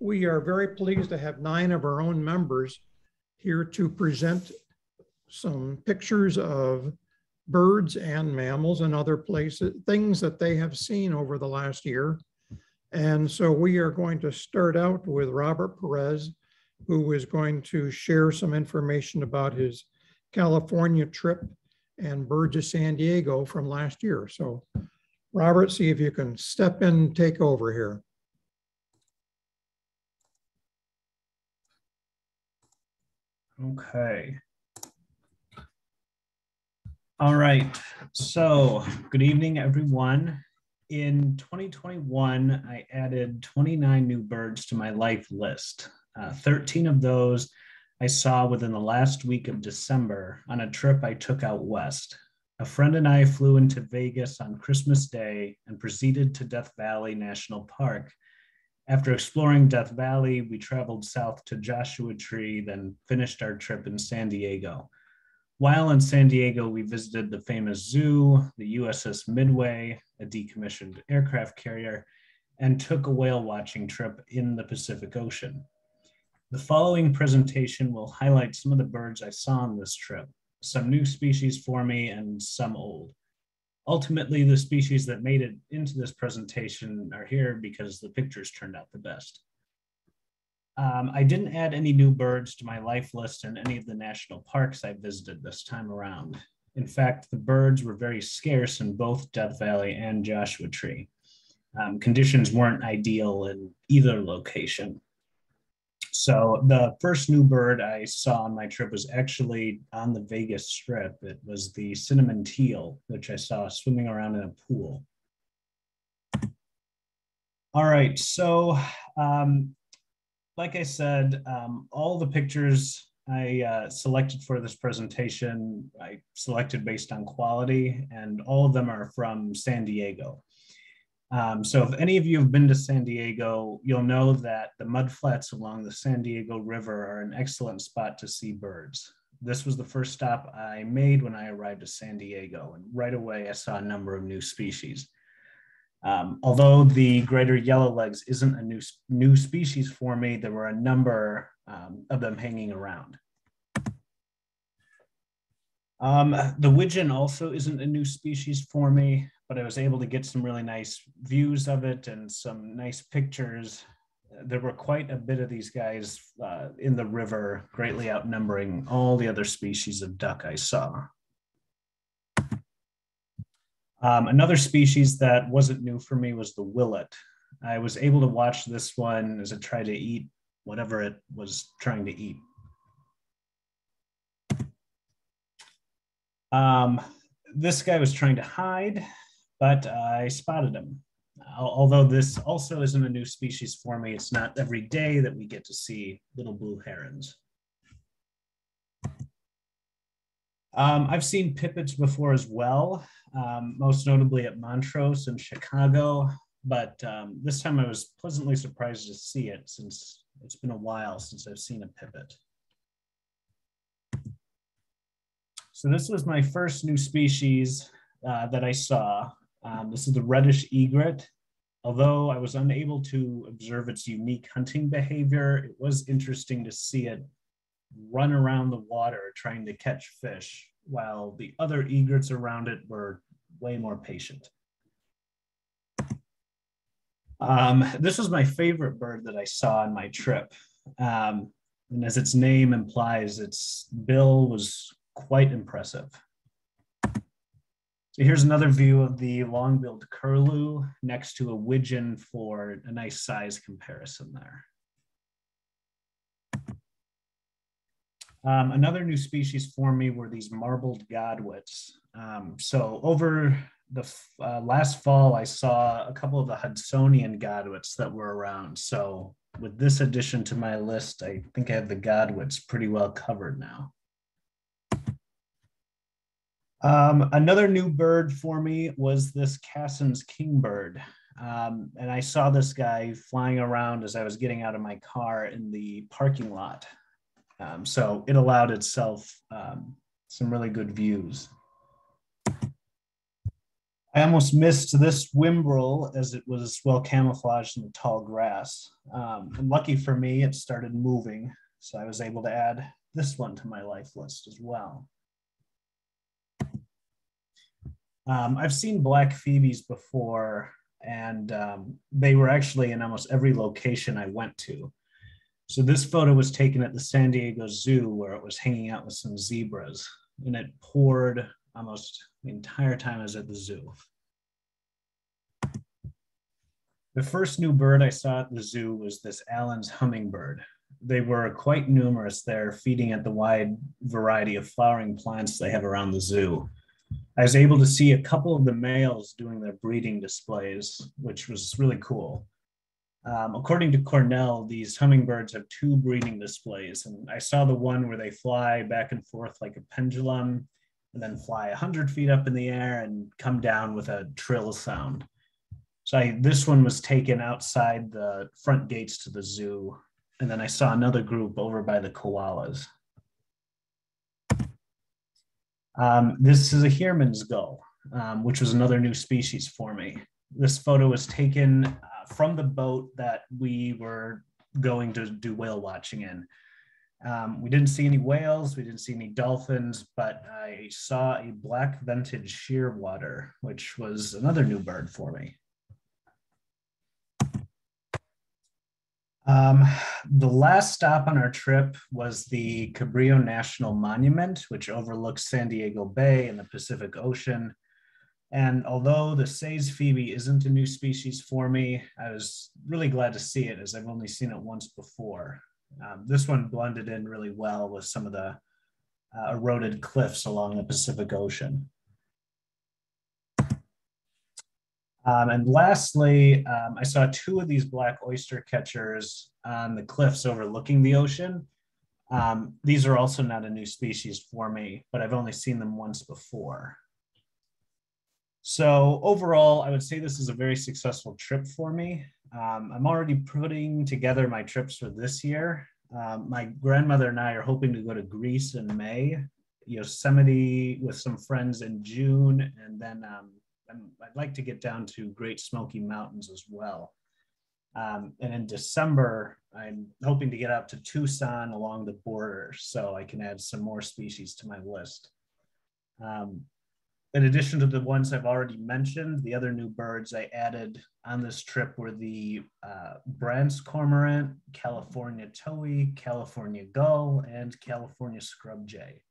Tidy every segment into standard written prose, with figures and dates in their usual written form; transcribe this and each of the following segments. We are very pleased to have 9 of our own members here to present some pictures of birds and mammals and other places, things that they have seen over the last year. And so we are going to start out with Robert Perez, who is going to share some information about his California trip and Birds of San Diego from last year. So Robert, see if you can step in and take over here. Okay. All right, so good evening, everyone. In 2021, I added 29 new birds to my life list. 13 of those I saw within the last week of December on a trip I took out west. A friend and I flew into Vegas on Christmas Day and proceeded to Death Valley National Park. After exploring Death Valley, we traveled south to Joshua Tree, then finished our trip in San Diego. While in San Diego, we visited the famous zoo, the USS Midway, a decommissioned aircraft carrier, and took a whale watching trip in the Pacific Ocean. The following presentation will highlight some of the birds I saw on this trip, some new species for me and some old. Ultimately, the species that made it into this presentation are here because the pictures turned out the best. I didn't add any new birds to my life list in any of the national parks I visited this time around. In fact, the birds were very scarce in both Death Valley and Joshua Tree. Conditions weren't ideal in either location. So the first new bird I saw on my trip was actually on the Vegas Strip. It was the cinnamon teal, which I saw swimming around in a pool. All right, so like I said, all the pictures I selected for this presentation, I selected based on quality, and all of them are from San Diego. So if any of you have been to San Diego, you'll know that the mudflats along the San Diego River are an excellent spot to see birds. This was the first stop I made when I arrived at San Diego, and right away I saw a number of new species. Although the greater yellowlegs isn't a new species for me, there were a number of them hanging around. The widgeon also isn't a new species for me, but I was able to get some really nice views of it and some nice pictures. There were quite a bit of these guys in the river, greatly outnumbering all the other species of duck I saw. Another species that wasn't new for me was the willet. I was able to watch this one as it tried to eat whatever it was trying to eat. This guy was trying to hide, but I spotted him. Although this also isn't a new species for me, it's not every day that we get to see little blue herons. I've seen pipits before as well, most notably at Montrose in Chicago, but this time I was pleasantly surprised to see it since it's been a while since I've seen a pipit. So this was my first new species that I saw. This is the reddish egret. Although I was unable to observe its unique hunting behavior, it was interesting to see it run around the water trying to catch fish, while the other egrets around it were way more patient. This was my favorite bird that I saw on my trip. And as its name implies, its bill was quite impressive. So here's another view of the long-billed curlew next to a widgeon for a nice size comparison there. Another new species for me were these marbled godwits. So over the last fall, I saw a couple of the Hudsonian godwits that were around. So with this addition to my list, I think I have the godwits pretty well covered now. Another new bird for me was this Cassin's kingbird. And I saw this guy flying around as I was getting out of my car in the parking lot. So it allowed itself some really good views. I almost missed this whimbrel as it was well camouflaged in the tall grass. And lucky for me, it started moving, so I was able to add this one to my life list as well. I've seen black phoebes before, and they were actually in almost every location I went to. So this photo was taken at the San Diego Zoo, where it was hanging out with some zebras, and it poured almost the entire time I was at the zoo. The first new bird I saw at the zoo was this Allen's hummingbird. They were quite numerous there, feeding at the wide variety of flowering plants they have around the zoo. I was able to see a couple of the males doing their breeding displays, which was really cool. According to Cornell, these hummingbirds have two breeding displays, and I saw the one where they fly back and forth like a pendulum, and then fly 100 feet up in the air and come down with a trill sound. So this one was taken outside the front gates to the zoo, and then I saw another group over by the koalas. This is a Heerman's gull, which was another new species for me. This photo was taken from the boat that we were going to do whale watching in. We didn't see any whales, we didn't see any dolphins, but I saw a black vented shearwater, which was another new bird for me. The last stop on our trip was the Cabrillo National Monument, which overlooks San Diego Bay and the Pacific Ocean. And although the Say's phoebe isn't a new species for me, I was really glad to see it, as I've only seen it once before. This one blended in really well with some of the eroded cliffs along the Pacific Ocean. And lastly, I saw two of these black oyster catchers on the cliffs overlooking the ocean. These are also not a new species for me, but I've only seen them once before. So overall, I would say this is a very successful trip for me. I'm already putting together my trips for this year. My grandmother and I are hoping to go to Greece in May, Yosemite with some friends in June, and then I'd like to get down to Great Smoky Mountains as well. And in December, I'm hoping to get up to Tucson along the border so I can add some more species to my list. In addition to the ones I've already mentioned, the other new birds I added on this trip were the Brant's cormorant, California towhee, California gull, and California scrub jay.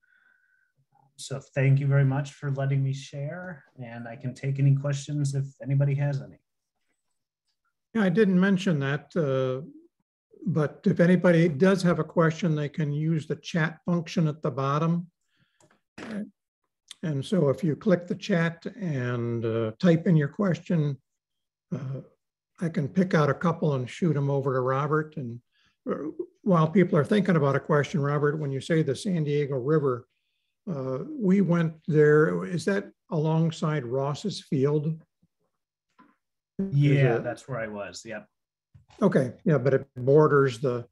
So thank you very much for letting me share, and I can take any questions if anybody has any. Yeah, I didn't mention that, but if anybody does have a question, they can use the chat function at the bottom. And so if you click the chat and type in your question, I can pick out a couple and shoot them over to Robert. And while people are thinking about a question, Robert, when you say the San Diego River, we went there, is that alongside Ross's Field? Yeah, that's where I was, yep. Okay, yeah, but it borders the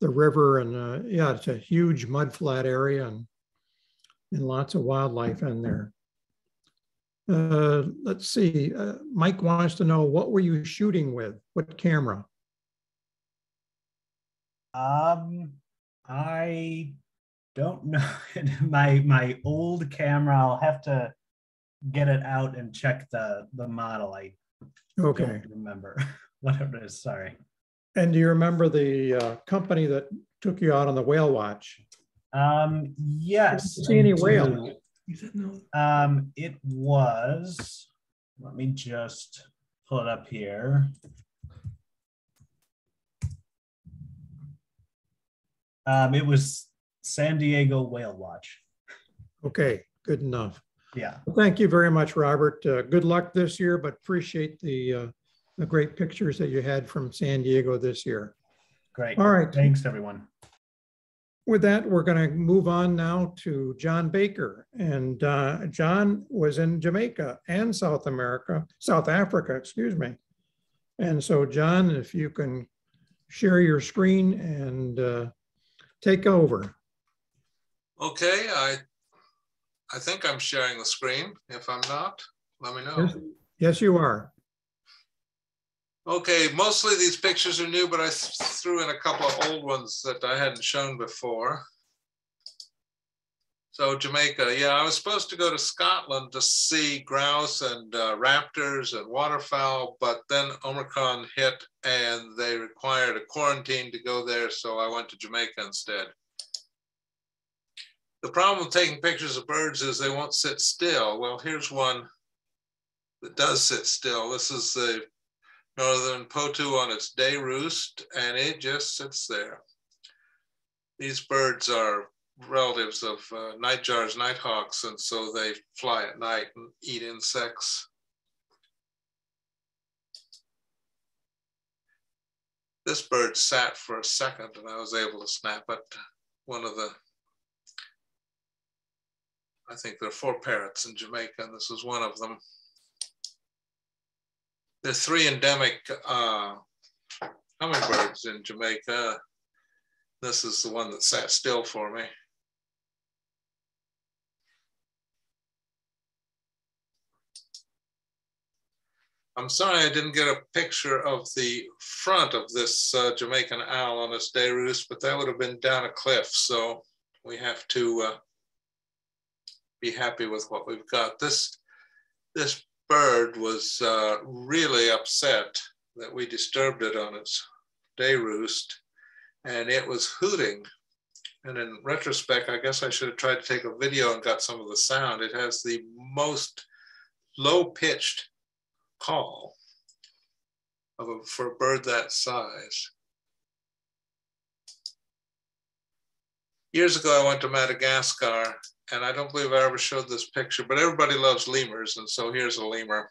river, and yeah, it's a huge mudflat area and lots of wildlife in there. Let's see, Mike wants to know, what were you shooting with? What camera? I don't know. my old camera, I'll have to get it out and check the model. I don't remember whatever it is, sorry. And do you remember the company that took you out on the whale watch? Yes. Did you see any whale? It was, let me just pull it up here. It was San Diego Whale Watch. Okay, good enough. Yeah. Well, thank you very much, Robert. Good luck this year, but appreciate the great pictures that you had from San Diego this year. Great. All right. Thanks, everyone. With that, we're going to move on now to John Baker. And John was in Jamaica and South Africa, excuse me. And so, John, if you can share your screen and take over. Okay, I think I'm sharing the screen. If I'm not, let me know. Yes, you are. Okay, mostly these pictures are new, but I threw in a couple of old ones that I hadn't shown before. So Jamaica, yeah, I was supposed to go to Scotland to see grouse and raptors and waterfowl, but then Omicron hit and they required a quarantine to go there, so I went to Jamaica instead. The problem with taking pictures of birds is they won't sit still. Well, here's one that does sit still. This is the northern potu on its day roost, and it just sits there. These birds are relatives of nightjars, nighthawks, and so they fly at night and eat insects. This bird sat for a second and I was able to snap it. One of the, I think there are 4 parrots in Jamaica, and this is one of them. There are 3 endemic hummingbirds in Jamaica. This is the one that sat still for me. I'm sorry I didn't get a picture of the front of this Jamaican owl on its day roost, but that would have been down a cliff. So we have to be happy with what we've got. This bird was really upset that we disturbed it on its day roost, and it was hooting. And in retrospect, I guess I should have tried to take a video and got some of the sound. It has the most low-pitched call of for a bird that size. Years ago, I went to Madagascar, and I don't believe I ever showed this picture, but everybody loves lemurs, and so here's a lemur.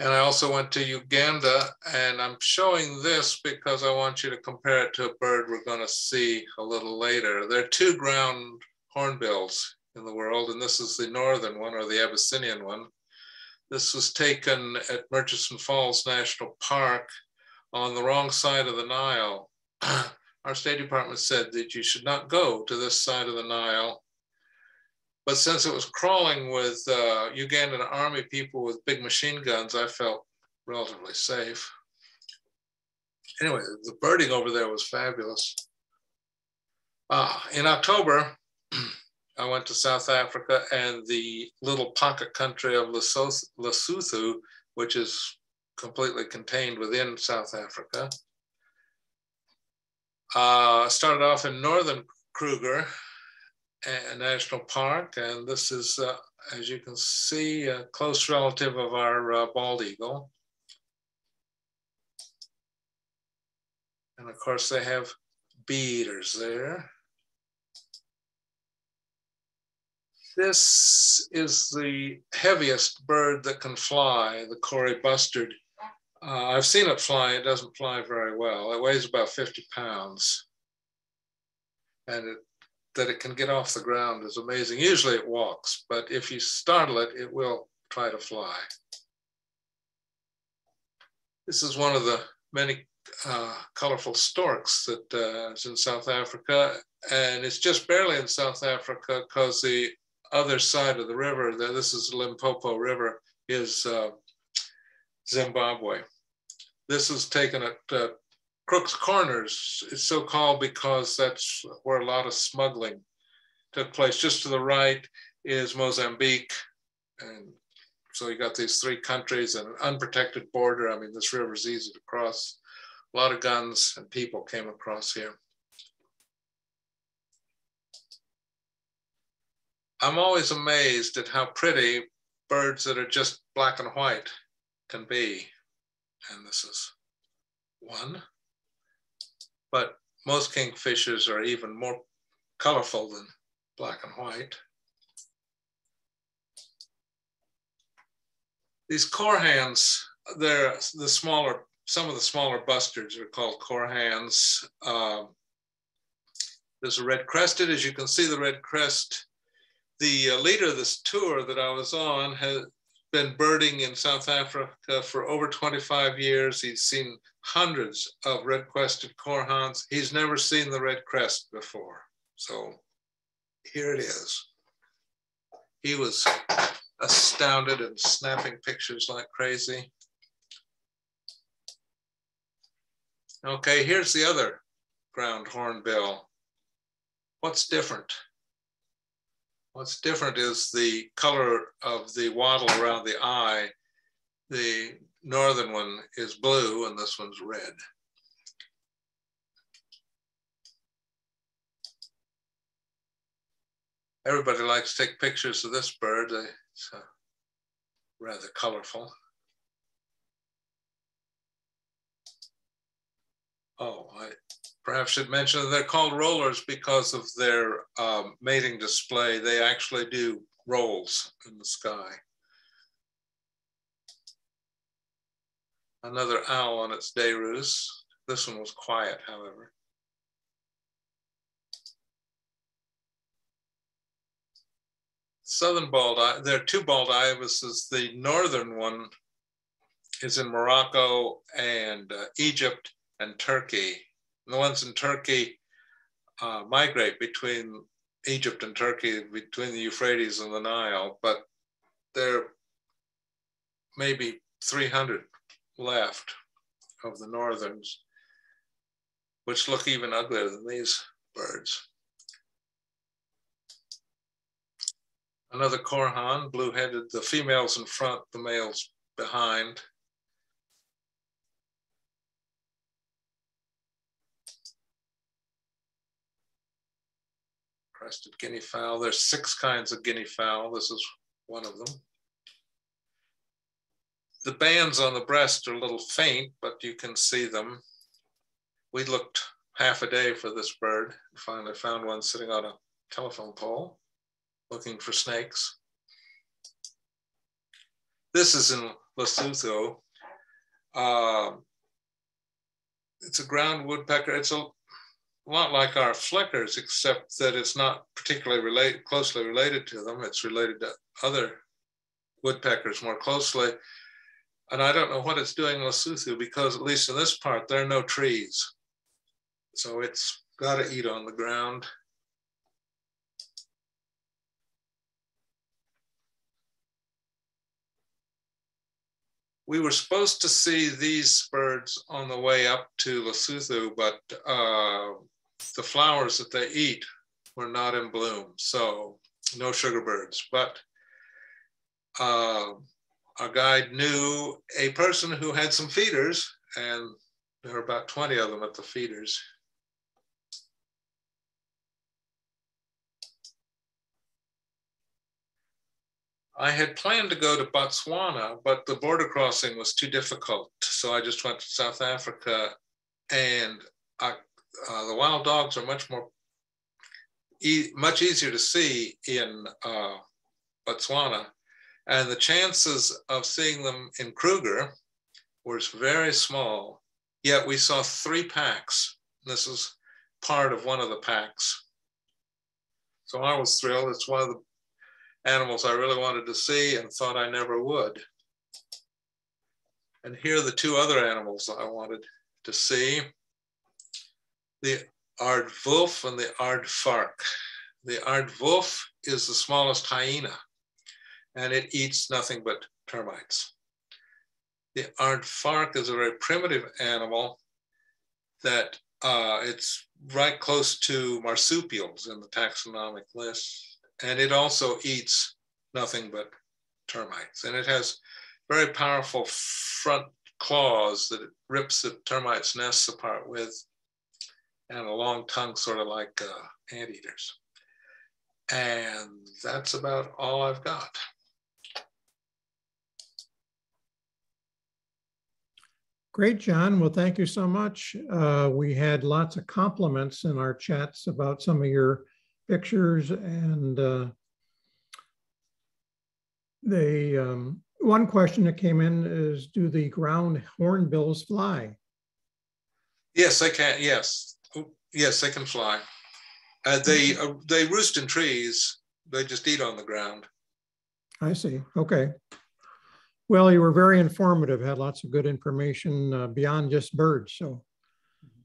And I also went to Uganda, and I'm showing this because I want you to compare it to a bird we're going to see a little later. There are 2 ground hornbills in the world, and this is the northern one, or the Abyssinian one. This was taken at Murchison Falls National Park on the wrong side of the Nile. Our State Department said that you should not go to this side of the Nile. But since it was crawling with Ugandan army people with big machine guns, I felt relatively safe. Anyway, the birding over there was fabulous. In October, I went to South Africa and the little pocket country of Lesotho, which is completely contained within South Africa. Started off in northern Kruger National Park, and this is, as you can see, a close relative of our bald eagle. And of course, they have bee eaters there. This is the heaviest bird that can fly, the Cory bustard. I've seen it fly. It doesn't fly very well. It weighs about 50 pounds, and that it can get off the ground is amazing. Usually it walks, but if you startle it, it will try to fly. This is one of the many colorful storks that is in South Africa, and it's just barely in South Africa because the other side of the river, this is the Limpopo River, is Zimbabwe. This is taken at Crook's Corners. It's so called because that's where a lot of smuggling took place. Just to the right is Mozambique. And so you got these 3 countries and an unprotected border. I mean, this river's easy to cross. A lot of guns and people came across here. I'm always amazed at how pretty birds that are just black and white can be. And this is one. But most kingfishers are even more colorful than black and white. These korhans, they're the smaller, some of the smaller bustards are called korhans. There's a red crested, as you can see the red crest. The leader of this tour that I was on has been birding in South Africa for over 25 years. He's seen hundreds of red-crested korhans. He's never seen the red crest before. So here it is. He was astounded and snapping pictures like crazy. Okay, here's the other ground hornbill. What's different? What's different is the color of the wattle around the eye. The northern one is blue and this one's red. Everybody likes to take pictures of this bird. It's rather colorful. Oh, I perhaps should mention that they're called rollers because of their mating display. They actually do rolls in the sky. Another owl on its day roost. This one was quiet, however. Southern bald eye, there are two bald ibises. The northern one is in Morocco and Egypt and Turkey. And the ones in Turkey migrate between Egypt and Turkey, between the Euphrates and the Nile, but there are maybe 300 left of the northerns, which look even uglier than these birds. Another corhan, blue-headed, the females in front, the males behind. Crested guinea fowl. There's 6 kinds of guinea fowl. This is one of them. The bands on the breast are a little faint, but you can see them. We looked half a day for this bird and finally found one sitting on a telephone pole, looking for snakes. This is in Lesotho. It's a ground woodpecker. It's a lot like our flickers, except that it's not particularly closely related to them. It's related to other woodpeckers more closely. And I don't know what it's doing in Lesotho because, at least in this part, there are no trees. So it's got to eat on the ground. We were supposed to see these birds on the way up to Lesotho, but the flowers that they eat were not in bloom, so no sugarbirds. But our guide knew a person who had some feeders, and there were about 20 of them at the feeders. I had planned to go to Botswana, but the border crossing was too difficult. So I just went to South Africa, and the wild dogs are much easier to see in Botswana. And the chances of seeing them in Kruger were very small, yet we saw 3 packs. This is part of one of the packs. So I was thrilled. It's one of the animals I really wanted to see and thought I never would. And here are the 2 other animals I wanted to see, the aardwolf and the aardvark. The aardwolf is the smallest hyena, and it eats nothing but termites. The aardvark is a very primitive animal that it's right close to marsupials in the taxonomic list. And it also eats nothing but termites. And it has very powerful front claws that it rips the termites' nests apart with, and a long tongue, sort of like anteaters. And that's about all I've got. Great, John. Well, thank you so much. We had lots of compliments in our chats about some of your pictures, and the one question that came in is, do the ground hornbills fly? Yes, they can. Yes, yes, they can fly. They roost in trees. They just eat on the ground. I see. Okay. Well, you were very informative. Had lots of good information beyond just birds. So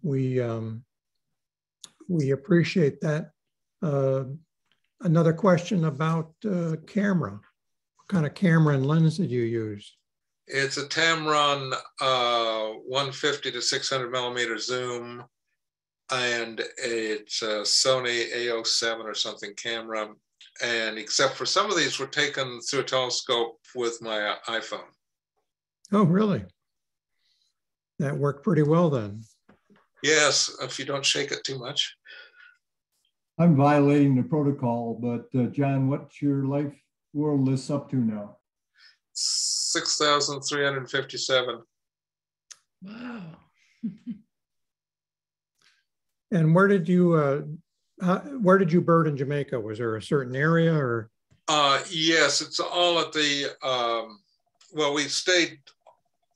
we appreciate that. another question about camera. What kind of camera and lens did you use? It's a Tamron 150 to 600 millimeter zoom, and it's a Sony A07 or something camera. And except for some of these were taken through a telescope with my iPhone. Oh, really? That worked pretty well then. Yes, if you don't shake it too much. I'm violating the protocol, but John, what's your life world list up to now? 6,357. Wow. And where did you bird in Jamaica? Was there a certain area or? Yes, it's all at the, well, we stayed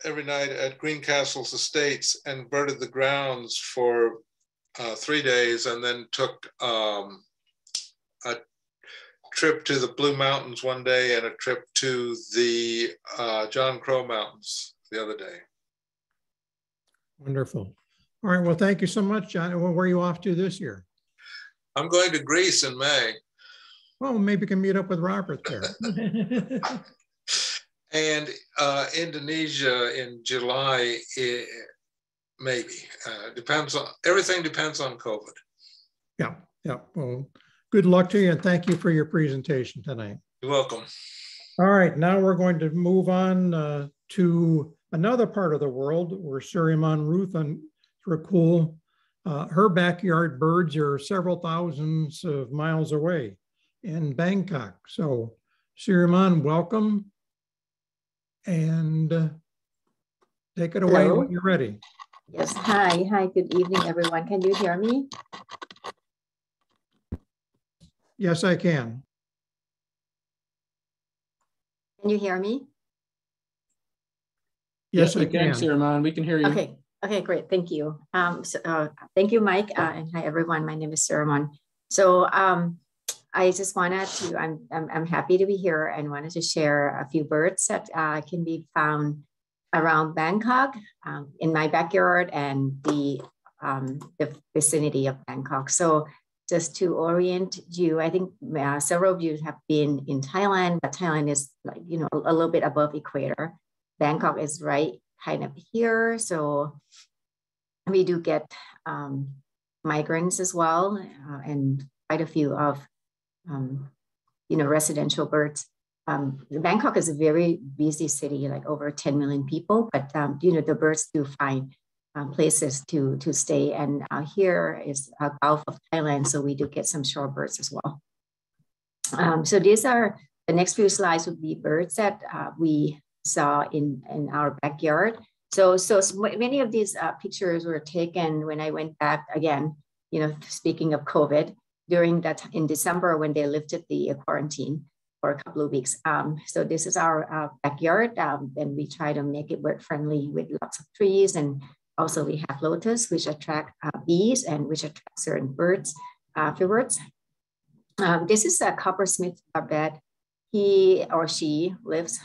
every night at Greencastle's Estates and birded the grounds for 3 days, and then took a trip to the Blue Mountains one day and a trip to the John Crow Mountains the other day. Wonderful. All right, well, thank you so much, John. Where are you off to this year? I'm going to Greece in May. Well, maybe we can meet up with Robert there. And Indonesia in July, maybe. Depends on, everything depends on COVID. Yeah, yeah. Well, good luck to you, and thank you for your presentation tonight. You're welcome. All right, now we're going to move on to another part of the world where Siriman Ruth and Rakul, her backyard birds are several thousands of miles away in Bangkok. So Siriman, welcome, and take it away. Hello. When you're ready. Yes, hi, hi, good evening, everyone. Can you hear me? Yes, I can. Can you hear me? Yes, I can, Siriman. We can hear you. Okay, okay, great. Thank you. Thank you, Mike, and hi, everyone. My name is Siriman. So I just wanted to, I'm happy to be here and wanted to share a few birds that can be found around Bangkok, in my backyard and the vicinity of Bangkok. So just to orient you, I think several of you have been in Thailand, but Thailand is, like, you know, a little bit above equator. Bangkok is right kind of here. So we do get migrants as well, and quite a few of, you know, residential birds. Bangkok is a very busy city, like over 10 million people, but, you know, the birds do find places to stay. And here is a Gulf of Thailand, so we do get some shorebirds as well. So these are, the next few slides would be birds that we saw in our backyard. So many of these pictures were taken when I went back again, you know, speaking of COVID, during that in December when they lifted the quarantine for a couple of weeks. So this is our backyard, and we try to make it bird friendly with lots of trees, and also we have lotus, which attract bees and which attract certain birds afterwards. This is a coppersmith bed. He or she lives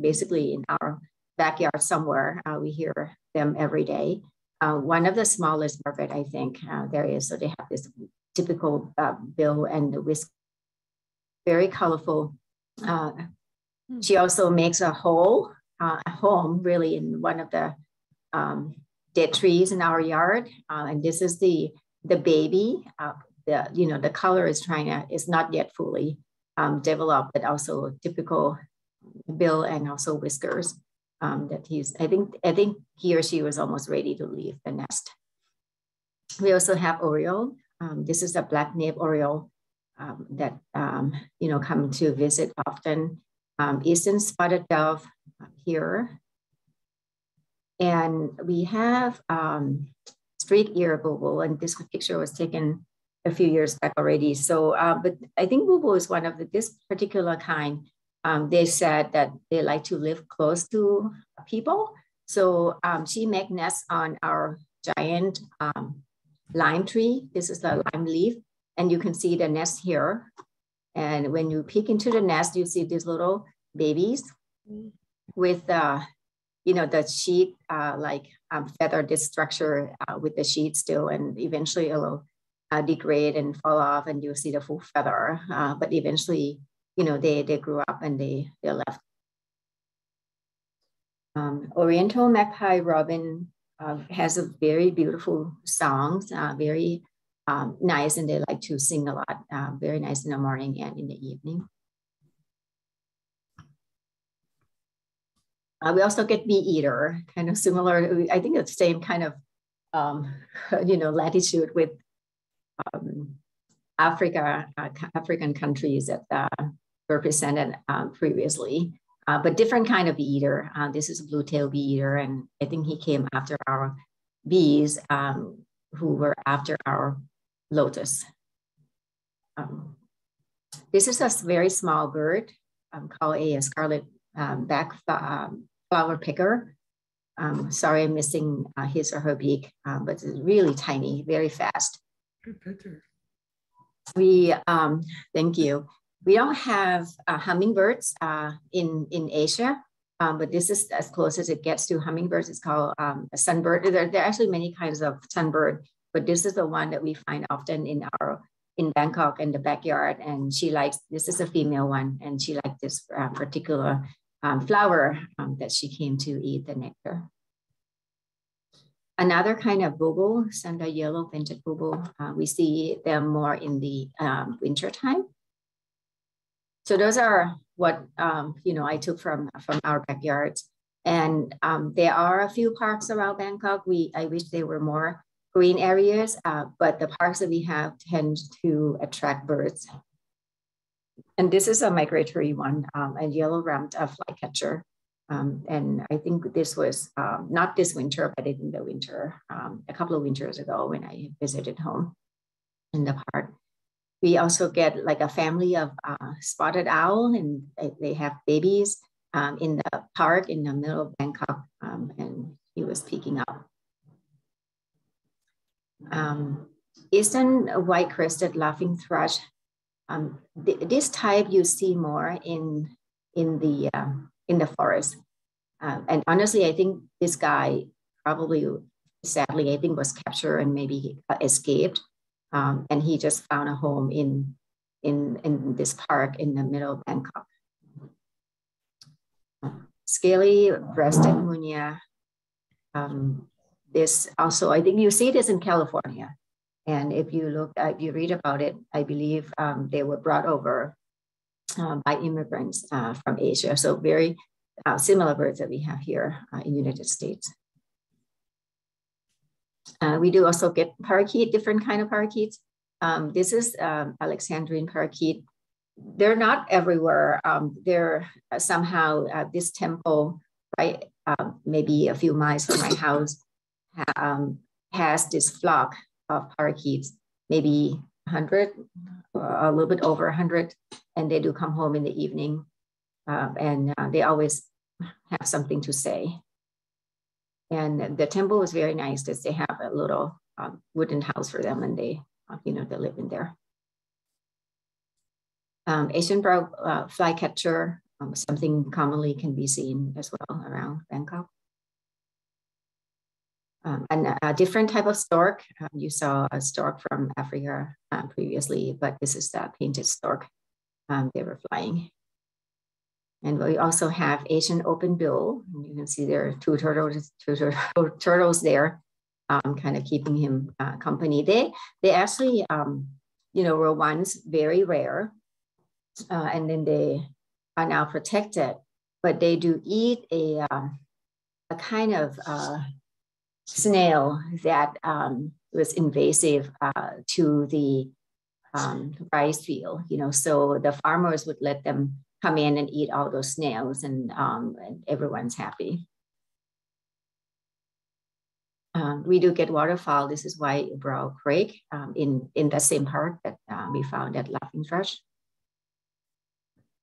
basically in our backyard somewhere. We hear them every day. One of the smallest barbet, I think, there is. So they have this typical bill and the whisk, very colorful. She also makes a home really in one of the dead trees in our yard. And this is the baby. You know, the color is is not yet fully developed, but also typical bill and also whiskers that he's, I think he or she was almost ready to leave the nest. We also have oriole. This is a black-naped oriole that, you know, come to visit often. Eastern spotted dove here. And we have streak-ear bulbul, and this picture was taken a few years back already. So, but I think bulbul is one of this particular kind. They said that they like to live close to people. So she makes nests on our giant lime tree. This is the lime leaf. And you can see the nest here. And when you peek into the nest, you see these little babies with, you know, the sheet, feather, this structure with the sheet still, and eventually a little degrade and fall off, and you'll see the full feather. But eventually, you know, they grew up and they left. Oriental magpie robin has a very beautiful songs, very nice, and they like to sing a lot, very nice in the morning and in the evening. We also get bee-eater, kind of similar, I think it's the same kind of, you know, latitude with African countries that were presented previously. But different kind of bee-eater. This is a blue-tailed bee-eater, and I think he came after our bees who were after our lotus. This is a very small bird called a scarlet back flower picker. Sorry, I'm missing his or her beak, but it's really tiny, very fast. Good picture. We, thank you. We don't have hummingbirds in Asia, but this is as close as it gets to hummingbirds. It's called a sunbird. There are actually many kinds of sunbird, but this is the one that we find often in Bangkok in the backyard. And she likes, this is a female one, and she liked this particular flower that she came to eat the nectar. Another kind of bulbul, Sunda yellow-vented bulbul, we see them more in the winter time. So those are what, you know, I took from our backyards. And there are a few parks around Bangkok. I wish there were more green areas, but the parks that we have tend to attract birds. And this is a migratory one, a yellow-rumped flycatcher. And I think this was not this winter, but in the winter, a couple of winters ago when I visited home in the park. We also get like a family of spotted owl, and they have babies in the park in the middle of Bangkok, and he was picking up. Eastern white-crested laughing thrush. This type you see more in the forest. And honestly, I think this guy probably, sadly, I think was captured and maybe he escaped. And he just found a home in this park in the middle of Bangkok. Scaly-breasted munia. This also, I think you see this in California. And if you look, if you read about it, I believe they were brought over by immigrants from Asia. So very similar birds that we have here in the United States. We do also get parakeet, different kind of parakeets. This is Alexandrine parakeet. They're not everywhere. They're somehow this temple, right? Maybe a few miles from my house has this flock of parakeets, maybe 100, a little bit over 100, and they do come home in the evening, and they always have something to say. And the temple was very nice because they have a little wooden house for them, and they, you know, they live in there. Asian brown flycatcher, something commonly can be seen as well around Bangkok. And a different type of stork. You saw a stork from Africa previously, but this is the painted stork they were flying. And we also have Asian open bill. You can see there are two turtles there, kind of keeping him company. They actually, you know, were once very rare, and then they are now protected. But they do eat a kind of snail that was invasive to the rice field. You know, so the farmers would let them come in and eat all those snails, and everyone's happy. We do get waterfowl. This is white-browed crake in the same park that we found that laughing thrush.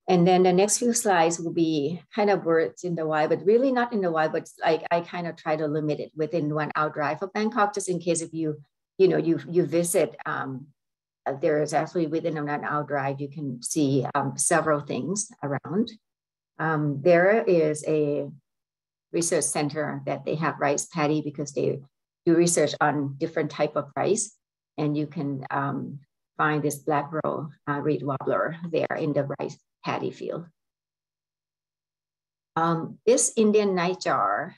And then the next few slides will be kind of birds in the wild, but really not in the wild, but like I kind of try to limit it within 1 hour drive of Bangkok, just in case if you visit. There is actually within a 1 hour drive, you can see several things around. There is a research center that they have rice paddy because they do research on different type of rice. and you can find this black roe reed warbler there in the rice paddy field. This Indian nightjar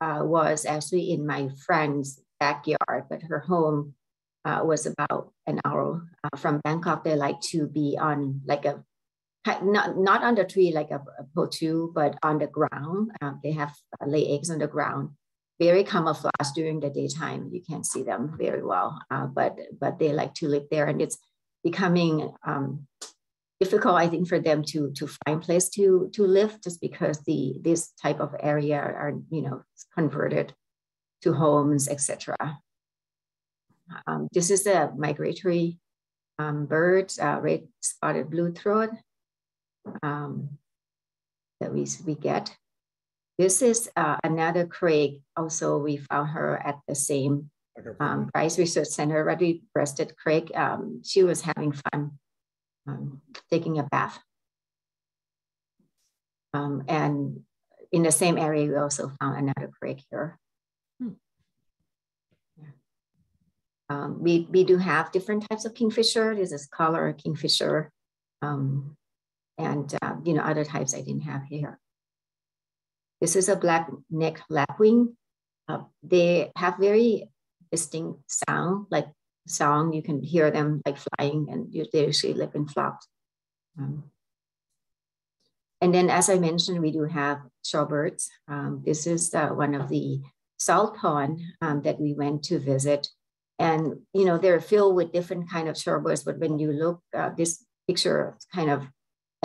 was actually in my friend's backyard, but her home was about an hour from Bangkok. They like to be on like a, not on the tree like a potu, but on the ground. They have lay eggs on the ground. Very camouflaged during the daytime. You can't see them very well, but they like to live there, and it's becoming difficult, I think, for them to find place to live, just because this type of area are, you know, converted to homes, etc. This is a migratory bird, red spotted blue throat that we get. This is another crake. Also, we found her at the same Price Research Center, ruddy-breasted crake. She was having fun taking a bath. And in the same area, we also found another crake here. We do have different types of kingfisher. This is color kingfisher, and you know, other types I didn't have here. This is a black neck lapwing. They have very distinct sound, like song. You can hear them like flying, and they usually live in flocks. And then, as I mentioned, we do have shorebirds. This is one of the salt pond that we went to visit, and you know, they're filled with different kind of shorebirds. But when you look, this picture is kind of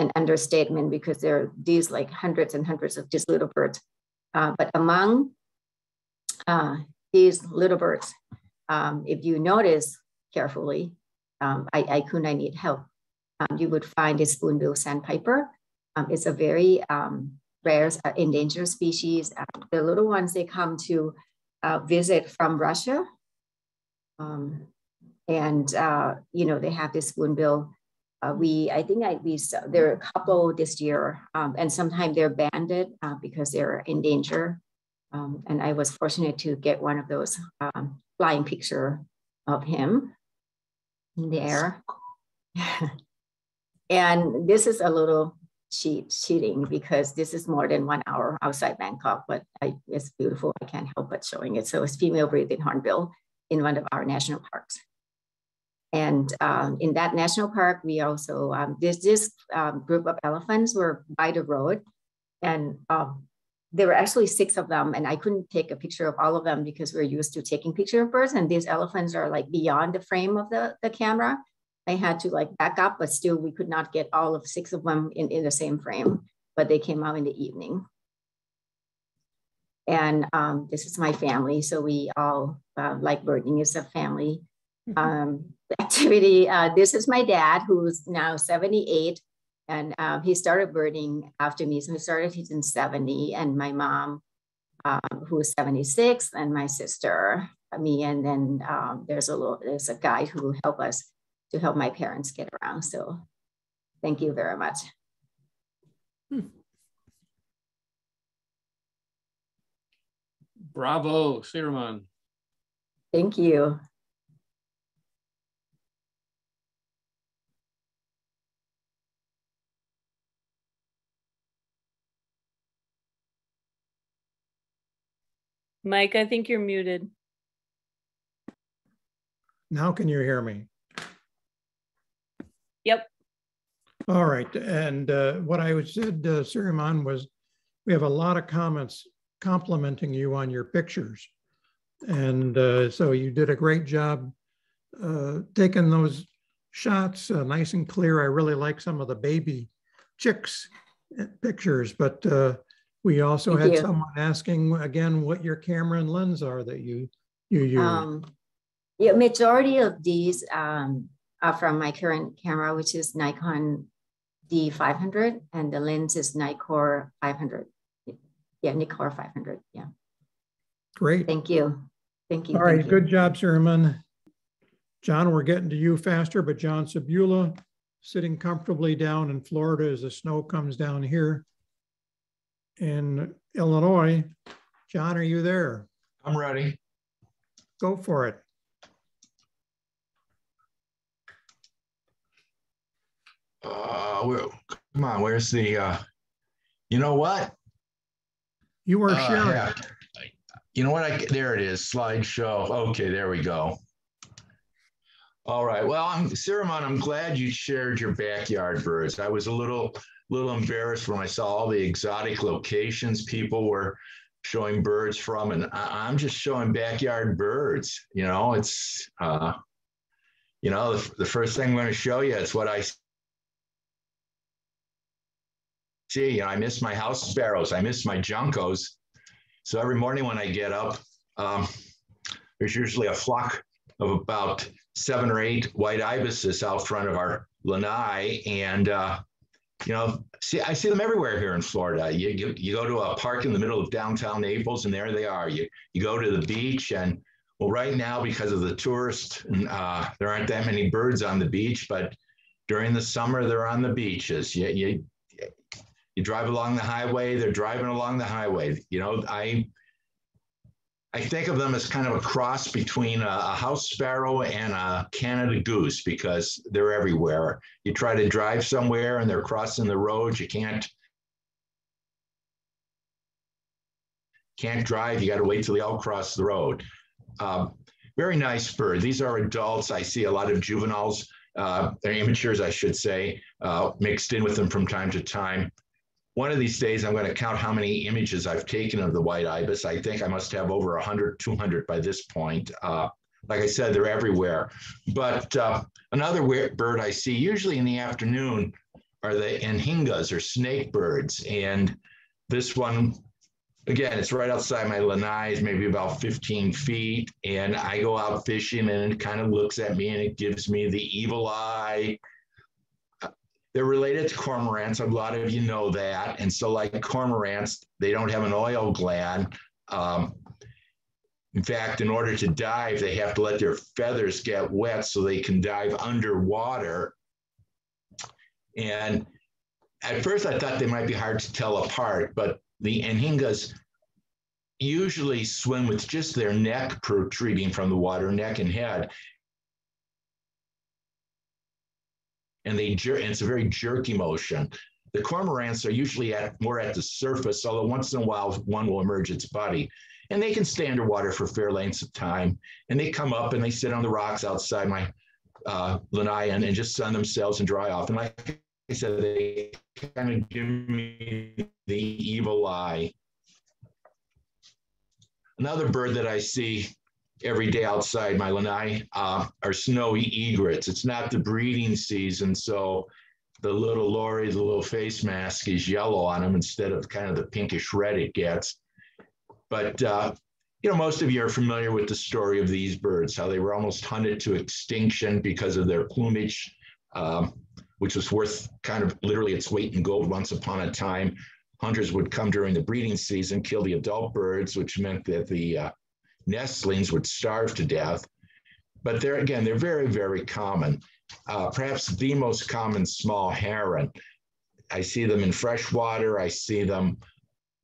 an understatement, because there are these like hundreds and hundreds of these little birds. But among these little birds, if you notice carefully, I need help, you would find a spoonbill sandpiper. It's a very rare endangered species. The little ones, they come to visit from Russia. You know, they have this spoonbill. There are a couple this year, and sometimes they're banded because they're in danger. And I was fortunate to get one of those flying picture of him there. And this is a little cheating, because this is more than 1 hour outside Bangkok, but it's beautiful. I can't help but showing it. So it's female breathing hornbill in one of our national parks. And in that national park, we also, this group of elephants were by the road, and there were actually 6 of them, and I couldn't take a picture of all of them because we're used to taking pictures of birds, and these elephants are like beyond the frame of the camera. I had to like back up, but still we could not get all of 6 of them in the same frame, but they came out in the evening. And this is my family, so we all like birding is a family activity. This is my dad, who's now 78, and he started birding after me. So he started, he's in 70, and my mom, who's 76, and my sister, me, and then there's a guy who helped us to help my parents get around. So thank you very much. Bravo, Siriman. Thank you. Mike, I think you're muted. Now can you hear me? Yep. All right, and what I said, Siriman, was we have a lot of comments complimenting you on your pictures. And so you did a great job taking those shots nice and clear. I really like some of the baby chicks pictures, but we also had someone asking again what your camera and lens are that you use. Yeah, majority of these are from my current camera, which is Nikon D500, and the lens is Nikkor 500. Yeah, Nikkor 500. Yeah. Great. Thank you. Thank you. All right, good job, Siriman. John, we're getting to you faster, but John Sabula, sitting comfortably down in Florida as the snow comes down here. In Illinois. John, are you there? I'm ready. Go for it. Come on, where's the, you know what? You were sharing. Yeah. You know what? There it is, slideshow. Okay, there we go. All right. Well, Siriman, I'm glad you shared your backyard birds. I was a little embarrassed when I saw all the exotic locations people were showing birds from, and I'm just showing backyard birds. You know, it's, you know, the first thing I'm going to show you is what I see. You know, I miss my house sparrows. I miss my juncos. So every morning when I get up, there's usually a flock of about 7 or 8 white ibises out front of our lanai, and you know, I see them everywhere here in Florida. You go to a park in the middle of downtown Naples, and there they are. You go to the beach, and well, right now because of the tourists, there aren't that many birds on the beach. But during the summer, they're on the beaches. You drive along the highway; they're driving along the highway. You know, I think of them as kind of a cross between a house sparrow and a Canada goose, because they're everywhere. You try to drive somewhere and they're crossing the road. You can't drive. You got to wait till they all cross the road. Very nice bird. These are adults. I see a lot of juveniles, they're immatures, I should say, mixed in with them from time to time. One of these days, I'm going to count how many images I've taken of the white ibis. I think I must have over 100, 200 by this point. Like I said, they're everywhere. But another weird bird I see, usually in the afternoon, are the anhingas, or snake birds. And this one, again, it's right outside my lanai, maybe about 15 feet. And I go out fishing, and it kind of looks at me, and it gives me the evil eye. They're related to cormorants. A lot of you know that. And so like cormorants, they don't have an oil gland. In fact, in order to dive, they have to let their feathers get wet so they can dive underwater. And at first I thought they might be hard to tell apart, but the anhingas usually swim with just their neck protruding from the water, neck and head. And it's a very jerky motion. The cormorants are usually more at the surface, although once in a while one will emerge its body. And they can stay underwater for fair lengths of time. And they come up and they sit on the rocks outside my lanai and just sun themselves and dry off. And like I said, they kind of give me the evil eye. Another bird that I see every day outside my lanai are snowy egrets. It's not the breeding season, so the little lorie, the little face mask is yellow on them instead of kind of the pinkish red it gets. But, you know, most of you are familiar with the story of these birds, how they were almost hunted to extinction because of their plumage, which was worth kind of literally its weight in gold once upon a time. Hunters would come during the breeding season, kill the adult birds, which meant that the nestlings would starve to death. But there again, they're very, very common. Perhaps the most common small heron. I see them in freshwater. I see them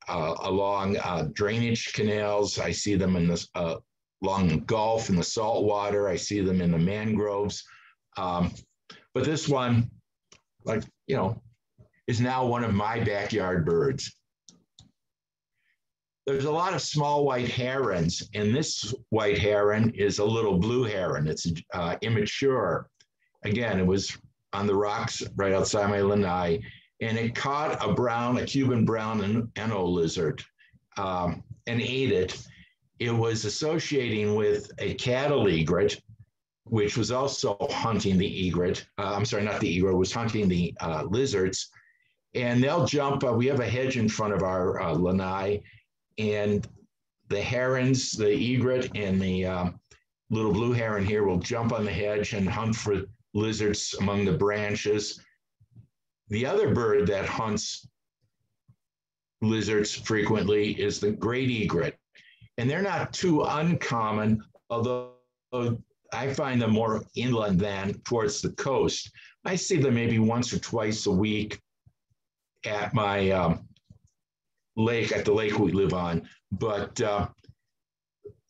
along drainage canals. I see them in the, along the Gulf, in the salt water. I see them in the mangroves. But this one, like, you know, is now one of my backyard birds. There's a lot of small white herons, and this white heron is a little blue heron. It's immature. Again, it was on the rocks right outside my lanai, and it caught a Cuban brown Eno lizard, and ate it. It was associating with a cattle egret, which was also hunting the egret. I'm sorry, not the egret, it was hunting the lizards. And they'll jump, we have a hedge in front of our lanai, and the herons, the egret and the little blue heron here will jump on the hedge and hunt for lizards among the branches. The other bird that hunts lizards frequently is the great egret. And they're not too uncommon, although I find them more inland than towards the coast. I see them maybe once or twice a week at my lake we live on, but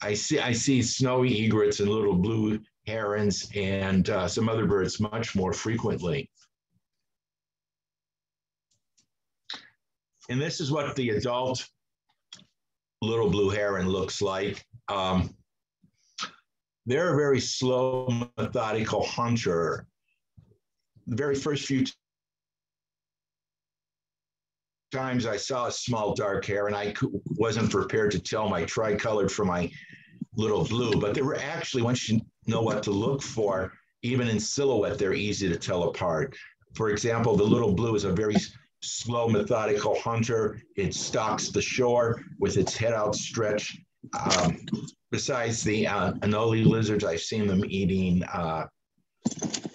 I see snowy egrets and little blue herons and some other birds much more frequently. And this is what the adult little blue heron looks like. They're a very slow, methodical hunter. The very first few times I saw a small dark heron, I wasn't prepared to tell my tricolored from my little blue, but they were actually, once you know what to look for, even in silhouette, they're easy to tell apart. For example, the little blue is a very slow, methodical hunter. It stalks the shore with its head outstretched. Besides the anole lizards, I've seen them eating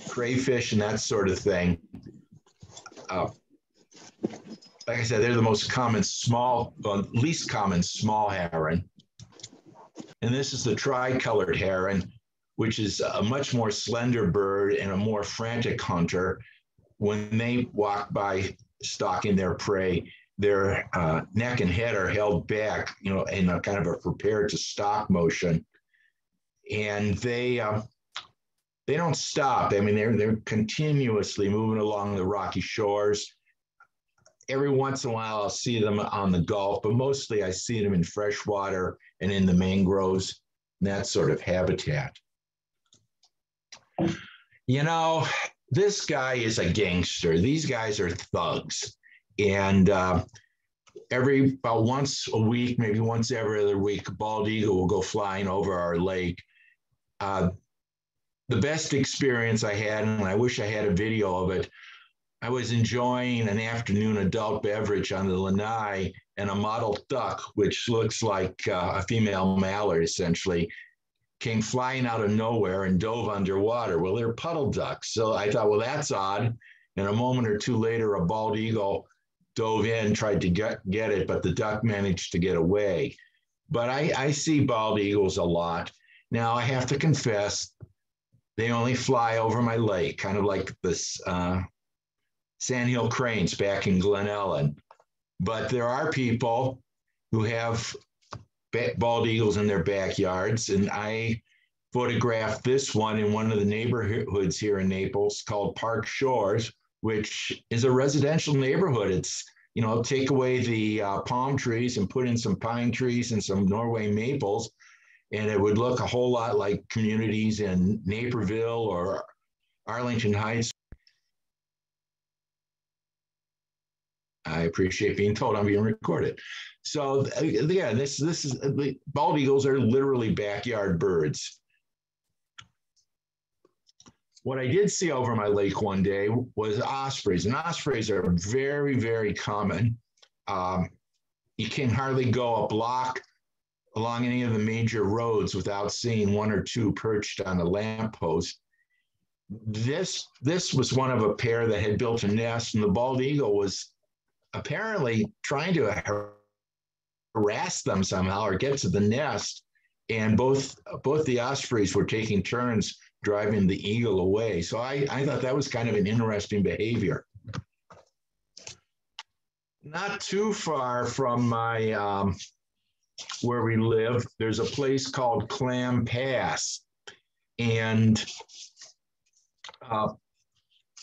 crayfish and that sort of thing. Like I said, they're the most common small, least common small heron. And this is the tricolored heron, which is a much more slender bird and a more frantic hunter. When they walk by stalking their prey, their neck and head are held back, you know, in a kind of a prepared to stalk motion. And they don't stop. I mean, they're continuously moving along the rocky shores. Every once in a while, I'll see them on the Gulf, but mostly I see them in freshwater and in the mangroves, and that sort of habitat. You know, this guy is a gangster. These guys are thugs. And about once a week, maybe once every other week, a bald eagle will go flying over our lake. The best experience I had, and I wish I had a video of it, I was enjoying an afternoon adult beverage on the lanai, and a model duck, which looks like a female mallard essentially, came flying out of nowhere and dove underwater. Well, they're puddle ducks. So I thought, well, that's odd. And a moment or two later, a bald eagle dove in, tried to get it, but the duck managed to get away. But I see bald eagles a lot. Now, I have to confess, they only fly over my lake, kind of like this sandhill cranes back in Glen Ellen. But there are people who have bald eagles in their backyards, and I photographed this one in one of the neighborhoods here in Naples called Park Shores, which is a residential neighborhood. It's, you know, take away the palm trees and put in some pine trees and some Norway maples, and it would look a whole lot like communities in Naperville or Arlington Heights. I appreciate being told I'm being recorded. So yeah, this is, bald eagles are literally backyard birds. What I did see over my lake one day was ospreys, and ospreys are very, very common. You can hardly go a block along any of the major roads without seeing one or two perched on a lamppost. This was one of a pair that had built a nest, and the bald eagle was apparently trying to harass them somehow or get to the nest, and both the ospreys were taking turns driving the eagle away. So I thought that was kind of an interesting behavior. Not too far from my where we live, there's a place called Clam Pass, and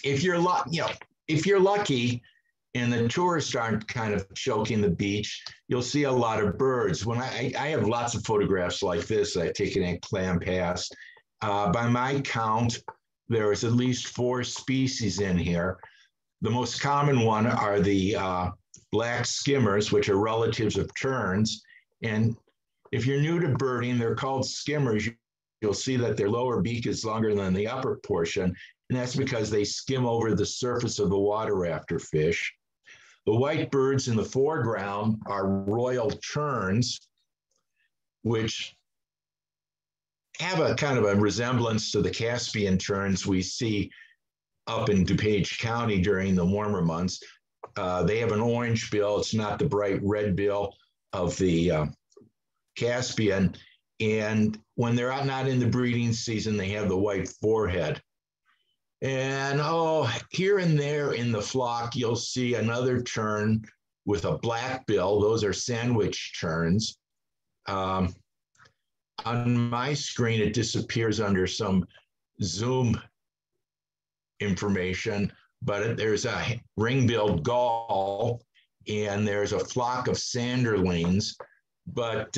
if you're lucky and the tourists aren't kind of choking the beach, you'll see a lot of birds. When I have lots of photographs like this I've taken at Clam Pass. By my count, there is at least 4 species in here. The most common one are the black skimmers, which are relatives of terns. And if you're new to birding, they're called skimmers. You'll see that their lower beak is longer than the upper portion, and that's because they skim over the surface of the water after fish. The white birds in the foreground are royal terns, which have a kind of a resemblance to the Caspian terns we see up in DuPage County during the warmer months. They have an orange bill. It's not the bright red bill of the Caspian. And when they're out, not in the breeding season, they have the white forehead. And here and there in the flock, you'll see another tern with a black bill. Those are sandwich terns. On my screen, it disappears under some Zoom information, but there's a ring-billed gull and there's a flock of sanderlings. But,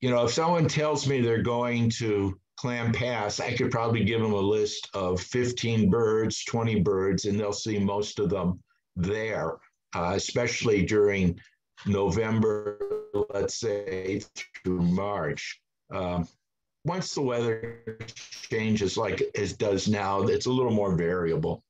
you know, if someone tells me they're going to Clam Pass, I could probably give them a list of 15 birds, 20 birds, and they'll see most of them there, especially during November, let's say, through March. Once the weather changes like it does now, it's a little more variable.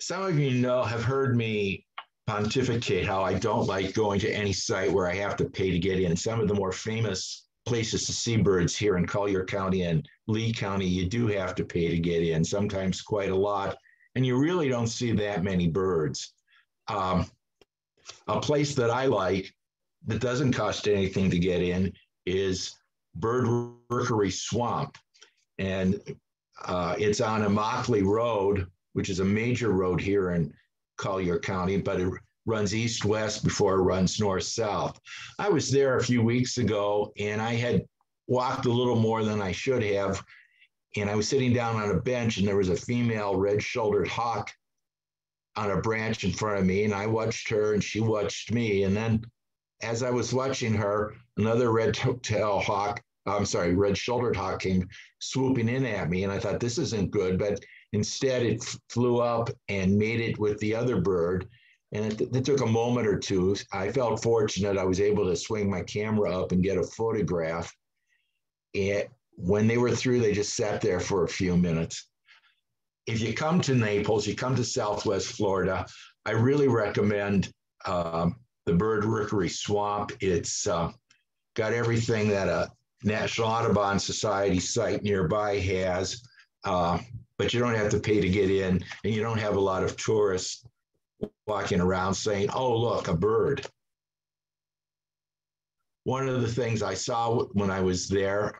Some of you know, have heard me pontificate how I don't like going to any site where I have to pay to get in. Some of the more famous places to see birds here in Collier County and Lee County, you do have to pay to get in, sometimes quite a lot, and you really don't see that many birds. A place that I like that doesn't cost anything to get in is Bird Rookery Swamp. And it's on Immokalee Road, which is a major road here in Collier County, but it runs east-west before it runs north-south. I was there a few weeks ago, and I had walked a little more than I should have, and I was sitting down on a bench, and there was a female red-shouldered hawk on a branch in front of me, and I watched her, and she watched me, and then as I was watching her, another red-shouldered hawk came swooping in at me, and I thought, this isn't good, but instead it flew up and mated with the other bird, and it took a moment or two. I felt fortunate I was able to swing my camera up and get a photograph, and when they were through, they just sat there for a few minutes. If you come to Naples, you come to Southwest Florida, I really recommend the Bird Rookery Swamp. It's got everything that a National Audubon Society site nearby has, but you don't have to pay to get in, and you don't have a lot of tourists walking around saying, oh, look, a bird. One of the things I saw when I was there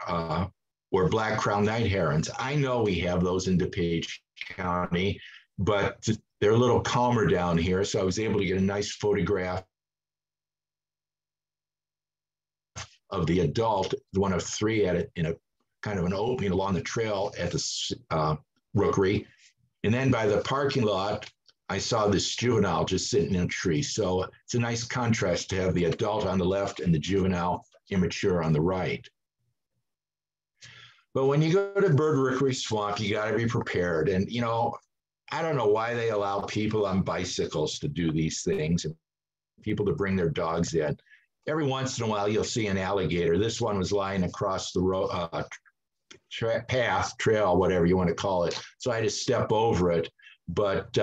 were black-crowned night herons. I know we have those in DuPage County, but they're a little calmer down here, so I was able to get a nice photograph of the adult, one of three, at it in a kind of an opening along the trail at the rookery. And then by the parking lot, I saw this juvenile just sitting in a tree. So it's a nice contrast to have the adult on the left and the juvenile immature on the right. But when you go to Bird Rookery Swamp, you got to be prepared. And, you know, I don't know why they allow people on bicycles to do these things and people to bring their dogs in. Every once in a while, you'll see an alligator. This one was lying across the road, trail, whatever you want to call it. So I had to step over it. But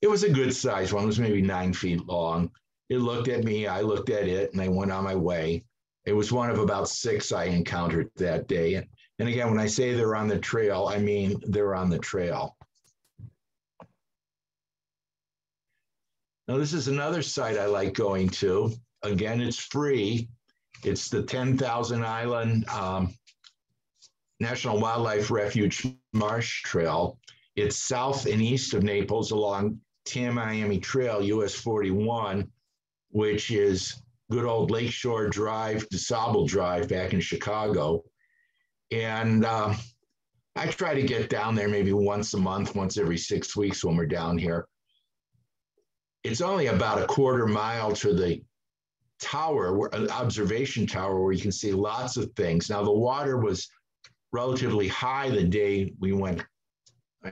it was a good size one. It was maybe 9 feet long. It looked at me. I looked at it, and I went on my way. It was one of about 6 I encountered that day. And again, when I say they're on the trail, I mean they're on the trail. Now, this is another site I like going to. Again, it's free. It's the 10,000 Island National Wildlife Refuge Marsh Trail. It's south and east of Naples along Tamiami Trail, US 41, which is good old Lakeshore Drive, DeSable Drive back in Chicago. And I try to get down there maybe once a month, once every 6 weeks when we're down here. It's only about a quarter mile to the tower, an observation tower, where you can see lots of things. Now, the water was relatively high the day we went. I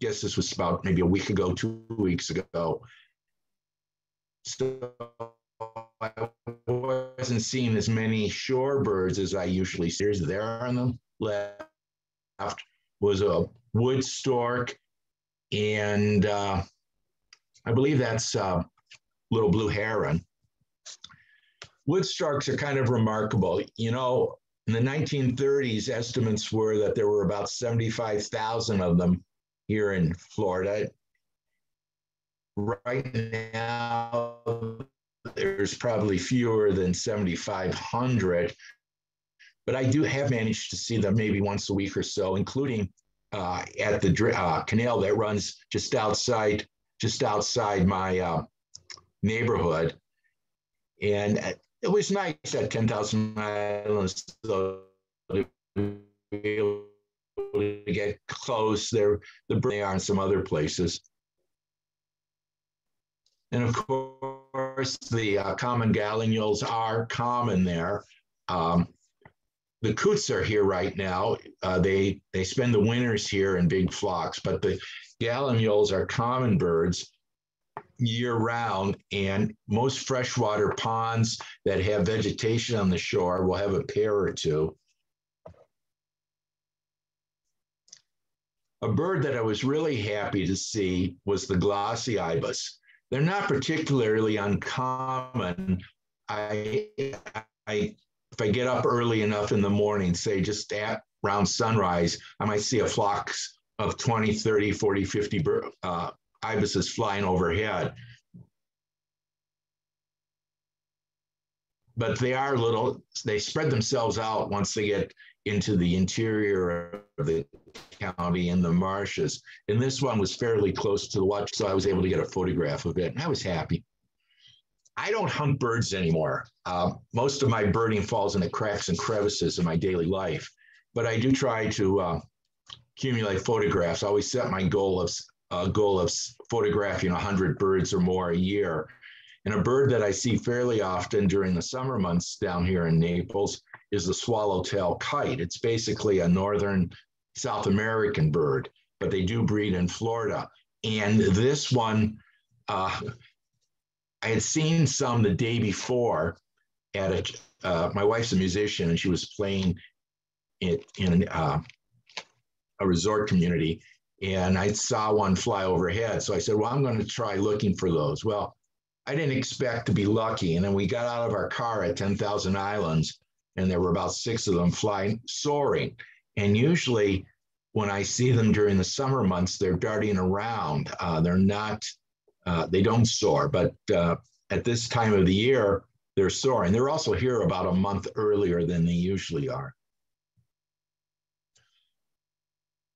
guess this was about maybe a week ago, 2 weeks ago. So I wasn't seeing as many shorebirds as I usually see. There on the left was a wood stork, and I believe that's little blue heron. Wood storks are kind of remarkable. You know, in the 1930s, estimates were that there were about 75,000 of them here in Florida. Right now, there's probably fewer than 7,500, but I do have managed to see them maybe once a week or so, including at the canal that runs just outside my neighborhood. And it was nice at 10,000 Islands to be able to get close. They are in some other places. And of course, the common gallinules are common there. The coots are here right now. They spend the winters here in big flocks, but the gallinules are common birds year-round, and most freshwater ponds that have vegetation on the shore will have a pair or two. A bird that I was really happy to see was the glossy ibis. They're not particularly uncommon. If I get up early enough in the morning, say just at around sunrise, I might see a flock of 20, 30, 40, 50 ibises flying overhead. But they are little, they spread themselves out once they get into the interior of the county and the marshes. And this one was fairly close to the watch, so I was able to get a photograph of it, and I was happy. I don't hunt birds anymore. Most of my birding falls into cracks and crevices in my daily life, but I do try to accumulate photographs. I always set my goal of photographing 100 birds or more a year. And a bird that I see fairly often during the summer months down here in Naples is the swallowtail kite. It's basically a northern South American bird, but they do breed in Florida. And this one, I had seen some the day before at a, my wife's a musician, and she was playing it in a resort community, and I saw one fly overhead. So I said, well, I'm going to try looking for those. Well, I didn't expect to be lucky. And then we got out of our car at 10,000 Islands, and there were about 6 of them flying, soaring. And usually when I see them during the summer months, they're darting around. They're not, they don't soar, but at this time of the year, they're soaring. They're also here about a month earlier than they usually are.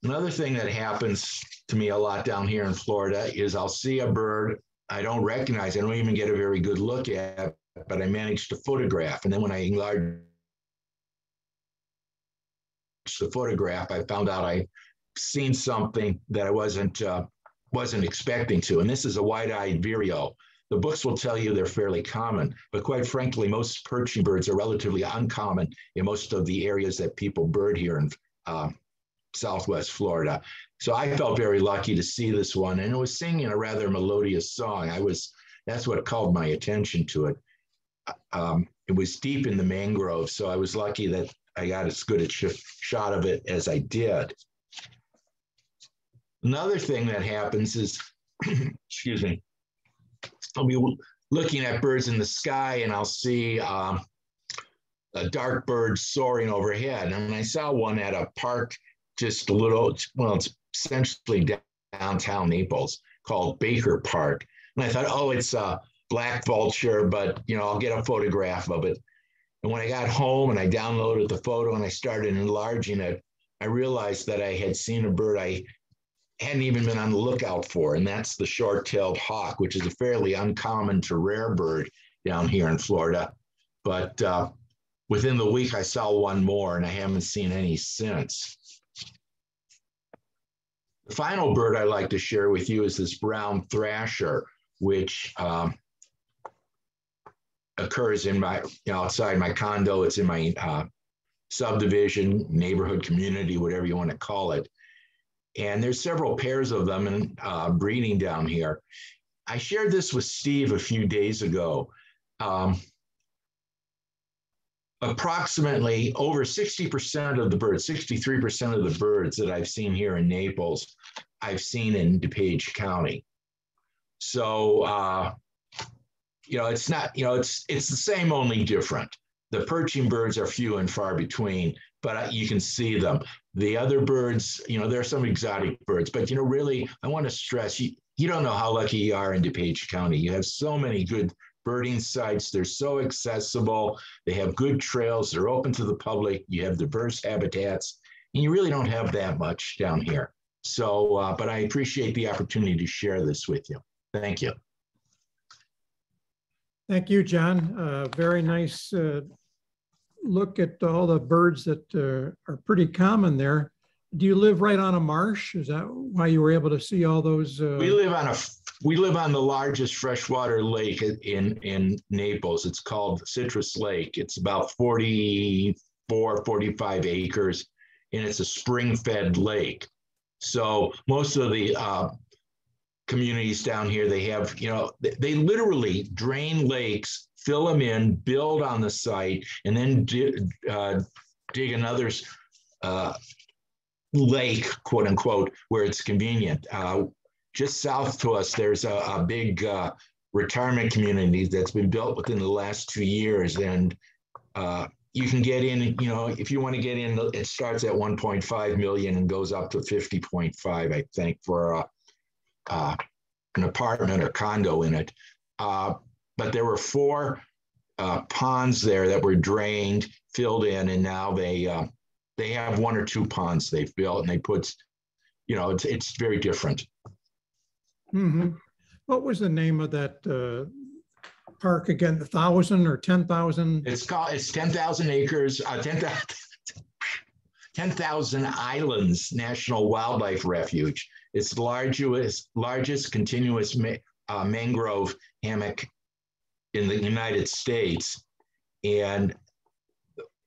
Another thing that happens to me a lot down here in Florida is I'll see a bird I don't recognize, I don't even get a very good look at, but I manage to photograph. And then when I enlarge the photograph, I found out I'd seen something that I wasn't expecting to. And this is a wide-eyed vireo. The books will tell you they're fairly common, but quite frankly, most perching birds are relatively uncommon in most of the areas that people bird here in Southwest Florida. So I felt very lucky to see this one, and it was singing a rather melodious song. That's what called my attention to it. It was deep in the mangroves, so I was lucky that I got as good a shot of it as I did. Another thing that happens is, excuse me, I'll be looking at birds in the sky, and I'll see a dark bird soaring overhead. And I saw one at a park just a little, well, it's essentially downtown Naples, called Baker Park. And I thought, oh, it's a black vulture, but, you know, I'll get a photograph of it. And when I got home and I downloaded the photo and I started enlarging it, I realized that I had seen a bird I hadn't even been on the lookout for, and that's the short-tailed hawk, which is a fairly uncommon to rare bird down here in Florida. But within the week, I saw one more, and I haven't seen any since. The final bird I'd like to share with you is this brown thrasher, which occurs in my, you know, outside my condo. It's in my subdivision, neighborhood, community, whatever you want to call it. And there's several pairs of them in, breeding down here. I shared this with Steve a few days ago. Approximately over 60% of the birds, 63% of the birds that I've seen here in Naples, I've seen in DuPage County. So, you know, it's not, you know, it's the same, only different. The perching birds are few and far between, but you can see them. The other birds, you know, there are some exotic birds, but, you know, really, I want to stress, you don't know how lucky you are in DuPage County. You have so many good birding sites. They're so accessible. They have good trails. They're open to the public. You have diverse habitats, and you really don't have that much down here. So, but I appreciate the opportunity to share this with you. Thank you. Thank you, John. Very nice look at all the birds that are pretty common there. Do you live right on a marsh? Is that why you were able to see all those? We live on a We live on the largest freshwater lake in Naples. It's called Citrus Lake. It's about 44, 45 acres, and it's a spring-fed lake. So most of the communities down here, they have, you know, they literally drain lakes, fill them in, build on the site, and then dig another lake, quote unquote, where it's convenient. Just south to us, there's a big retirement community that's been built within the last 2 years. And you can get in, you know, if you want to get in, it starts at 1.5 million and goes up to 50.5, I think, for an apartment or condo in it. But there were four ponds there that were drained, filled in, and now they have one or two ponds they've built, and they put, you know, it's very different. Mm-hmm. What was the name of that park again? 1,000 or 10,000? It's called, it's 10,000 acres, 10,000 Islands National Wildlife Refuge. It's the largest continuous mangrove hammock in the United States. And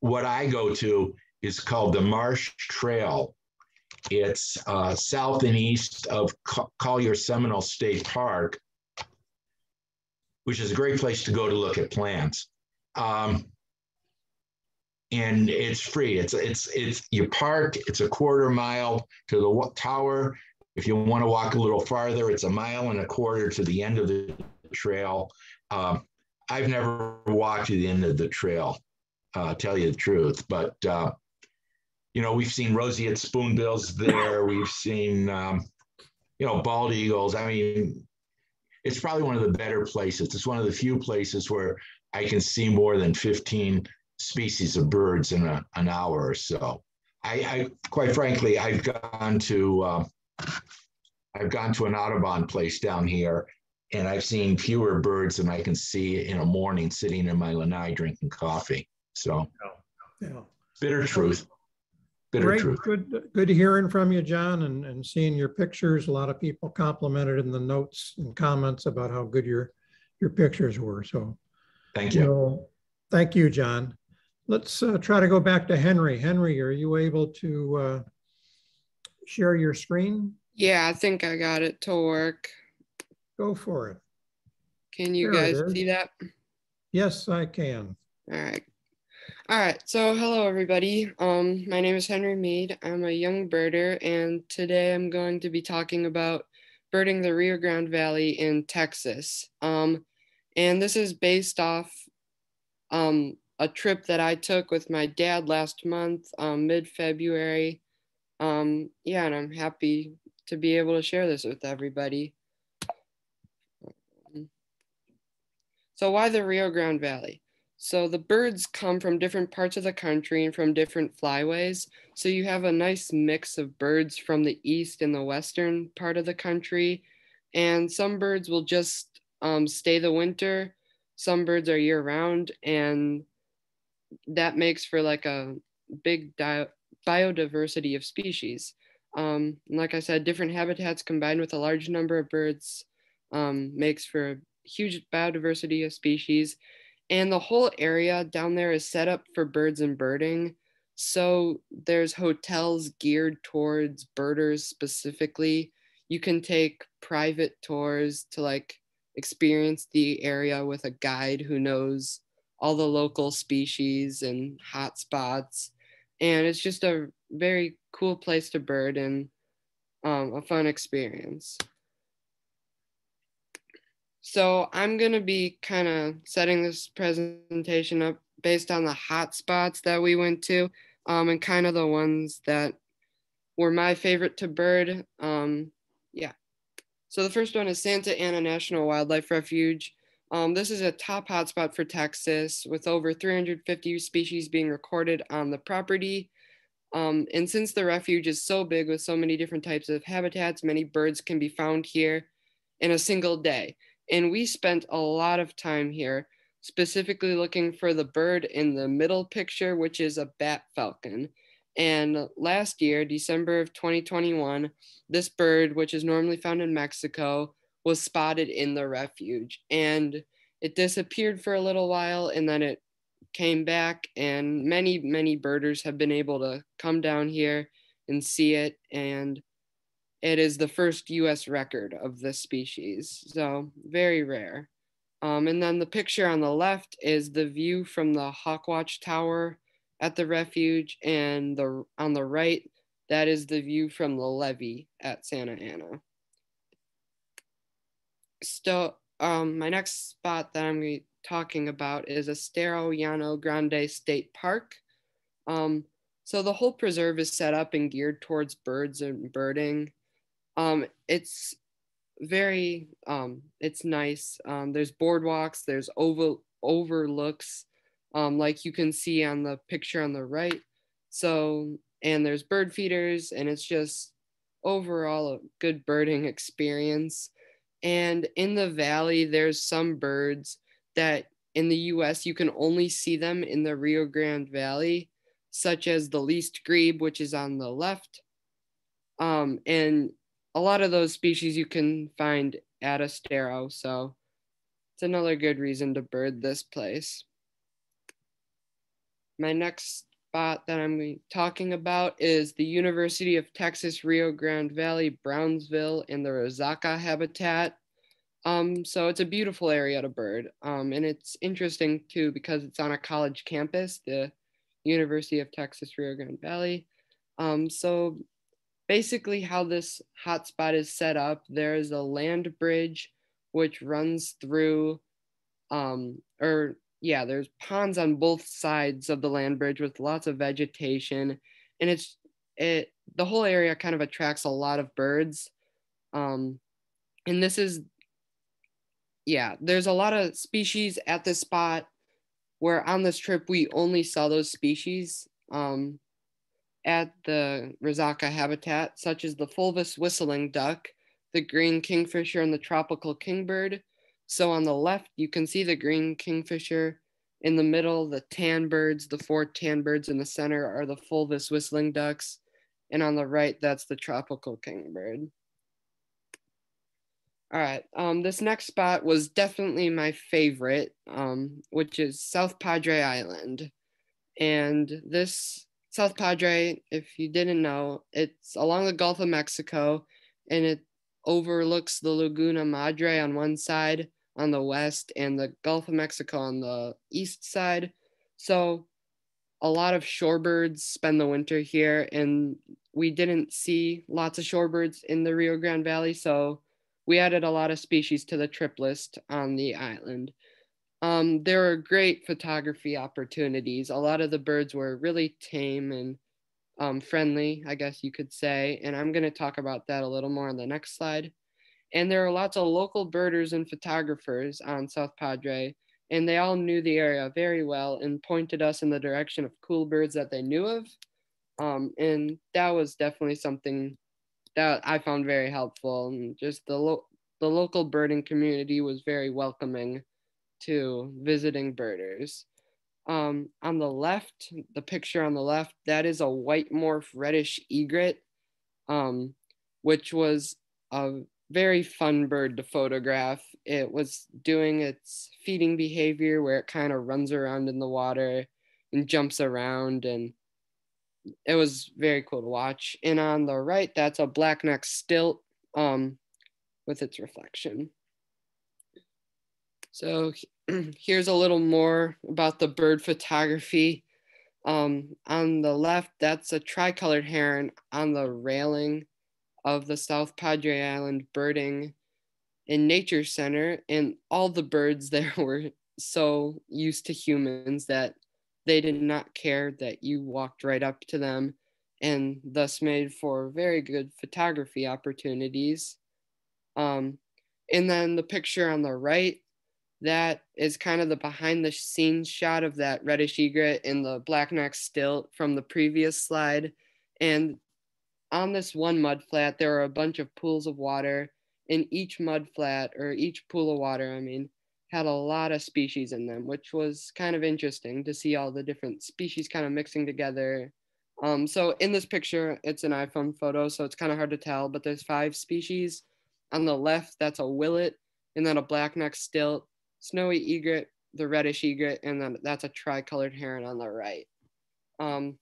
what I go to is called the Marsh Trail. It's south and east of Collier Seminole State Park, which is a great place to go to look at plants. And it's free. It's you park. It's a quarter mile to the tower. If you want to walk a little farther, it's a mile and a quarter to the end of the trail. I've never walked to the end of the trail, tell you the truth, but you know, we've seen roseate spoonbills there. We've seen, you know, bald eagles. I mean, it's probably one of the better places. It's one of the few places where I can see more than 15 species of birds in an hour or so. I quite frankly, I've gone to an Audubon place down here, and I've seen fewer birds than I can see in a morning sitting in my lanai drinking coffee. So, yeah. Bitter truth. Great, good hearing from you, John, and seeing your pictures. A lot of people complimented in the notes and comments about how good your pictures were. So, thank you. So, thank you, John. Let's try to go back to Henry. Henry, are you able to share your screen? Yeah, I think I got it to work. Go for it. Can you guys see that? Yes, I can. All right. All right, so hello everybody. My name is Henry Mead. I'm a young birder, and today I'm going to be talking about birding the Rio Grande Valley in Texas. And this is based off a trip that I took with my dad last month, mid-February. Yeah, and I'm happy to be able to share this with everybody. So why the Rio Grande Valley? So the birds come from different parts of the country and from different flyways. So you have a nice mix of birds from the east and the western part of the country. And some birds will just stay the winter. Some birds are year round. And that makes for like a big biodiversity of species. Like I said, different habitats combined with a large number of birds makes for a huge biodiversity of species. And the whole area down there is set up for birds and birding. So there's hotels geared towards birders specifically. You can take private tours to like experience the area with a guide who knows all the local species and hot spots. And it's just a very cool place to bird and a fun experience. So I'm gonna be kind of setting this presentation up based on the hot spots that we went to and kind of the ones that were my favorite to bird. Yeah. So the first one is Santa Ana National Wildlife Refuge. This is a top hotspot for Texas with over 350 species being recorded on the property. And since the refuge is so big with so many different types of habitats, many birds can be found here in a single day. And we spent a lot of time here, specifically looking for the bird in the middle picture, which is a bat falcon. And last year, December of 2021, this bird, which is normally found in Mexico, was spotted in the refuge, and it disappeared for a little while and then it came back, and many, many birders have been able to come down here and see it, and it is the first U.S. record of this species, so very rare. And then the picture on the left is the view from the Hawkwatch Tower at the refuge, and on the right, that is the view from the levee at Santa Ana. So my next spot that I'm going to be talking about is Estero Llano Grande State Park. So the whole preserve is set up and geared towards birds and birding. It's very, it's nice. There's boardwalks, there's overlooks, like you can see on the picture on the right. So, and there's bird feeders, and it's just overall a good birding experience. And in the valley, there's some birds that in the US, you can only see them in the Rio Grande Valley, such as the least grebe, which is on the left. And a lot of those species you can find at Estero, so it's another good reason to bird this place. My next spot that I'm talking about is the University of Texas Rio Grande Valley, Brownsville, and the Resaca habitat. So it's a beautiful area to bird, and it's interesting too because it's on a college campus, the University of Texas Rio Grande Valley. So basically how this hotspot is set up, there is a land bridge which runs through, there's ponds on both sides of the land bridge with lots of vegetation, and the whole area kind of attracts a lot of birds. And this is, there's a lot of species at this spot, where on this trip, we only saw those species at the Resaca habitat, such as the fulvous whistling duck, the green kingfisher, and the tropical kingbird. So on the left, you can see the green kingfisher, in the middle, the tan birds, the four tan birds in the center are the fulvous whistling ducks, and on the right, that's the tropical kingbird. All right, this next spot was definitely my favorite, which is South Padre Island. And this South Padre, if you didn't know, it's along the Gulf of Mexico, and it overlooks the Laguna Madre on one side on the west and the Gulf of Mexico on the east side. So a lot of shorebirds spend the winter here, and we didn't see lots of shorebirds in the Rio Grande Valley, so we added a lot of species to the trip list on the island. There were great photography opportunities. A lot of the birds were really tame and friendly, I guess you could say, and I'm gonna talk about that a little more on the next slide. And there are lots of local birders and photographers on South Padre, and they all knew the area very well and pointed us in the direction of cool birds that they knew of. And that was definitely something that I found very helpful, and just the local birding community was very welcoming to visiting birders. On the left, the picture on the left, that is a white morph reddish egret, which was a very fun bird to photograph. It was doing its feeding behavior where it kind of runs around in the water and jumps around, and it was very cool to watch. And on the right, that's a blackneck stilt with its reflection. So here's a little more about the bird photography. On the left, that's a tricolored heron on the railing of the South Padre Island Birding and Nature Center. And all the birds there were so used to humans that they did not care that you walked right up to them, and thus made for very good photography opportunities. And then the picture on the right, that is kind of the behind the scenes shot of that reddish egret and the blackneck stilt from the previous slide. And on this one mud flat, there are a bunch of pools of water, and each mud flat, or each pool of water, had a lot of species in them, which was kind of interesting to see all the different species kind of mixing together. So in this picture, it's an iPhone photo, so it's kind of hard to tell, but there's 5 species. On the left, that's a willet, and then a blackneck stilt, snowy egret, the reddish egret, and then that's a tricolored heron on the right. And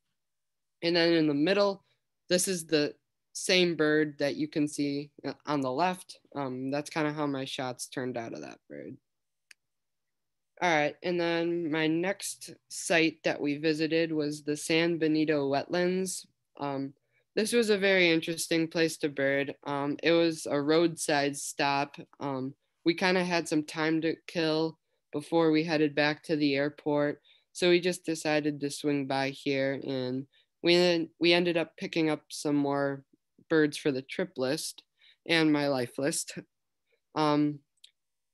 then in the middle, this is the same bird that you can see on the left. That's kind of how my shots turned out of that bird. All right, and then my next site that we visited was the San Benito Wetlands. This was a very interesting place to bird. It was a roadside stop. We kind of had some time to kill before we headed back to the airport, so we just decided to swing by here, and we ended up picking up some more birds for the trip list and my life list.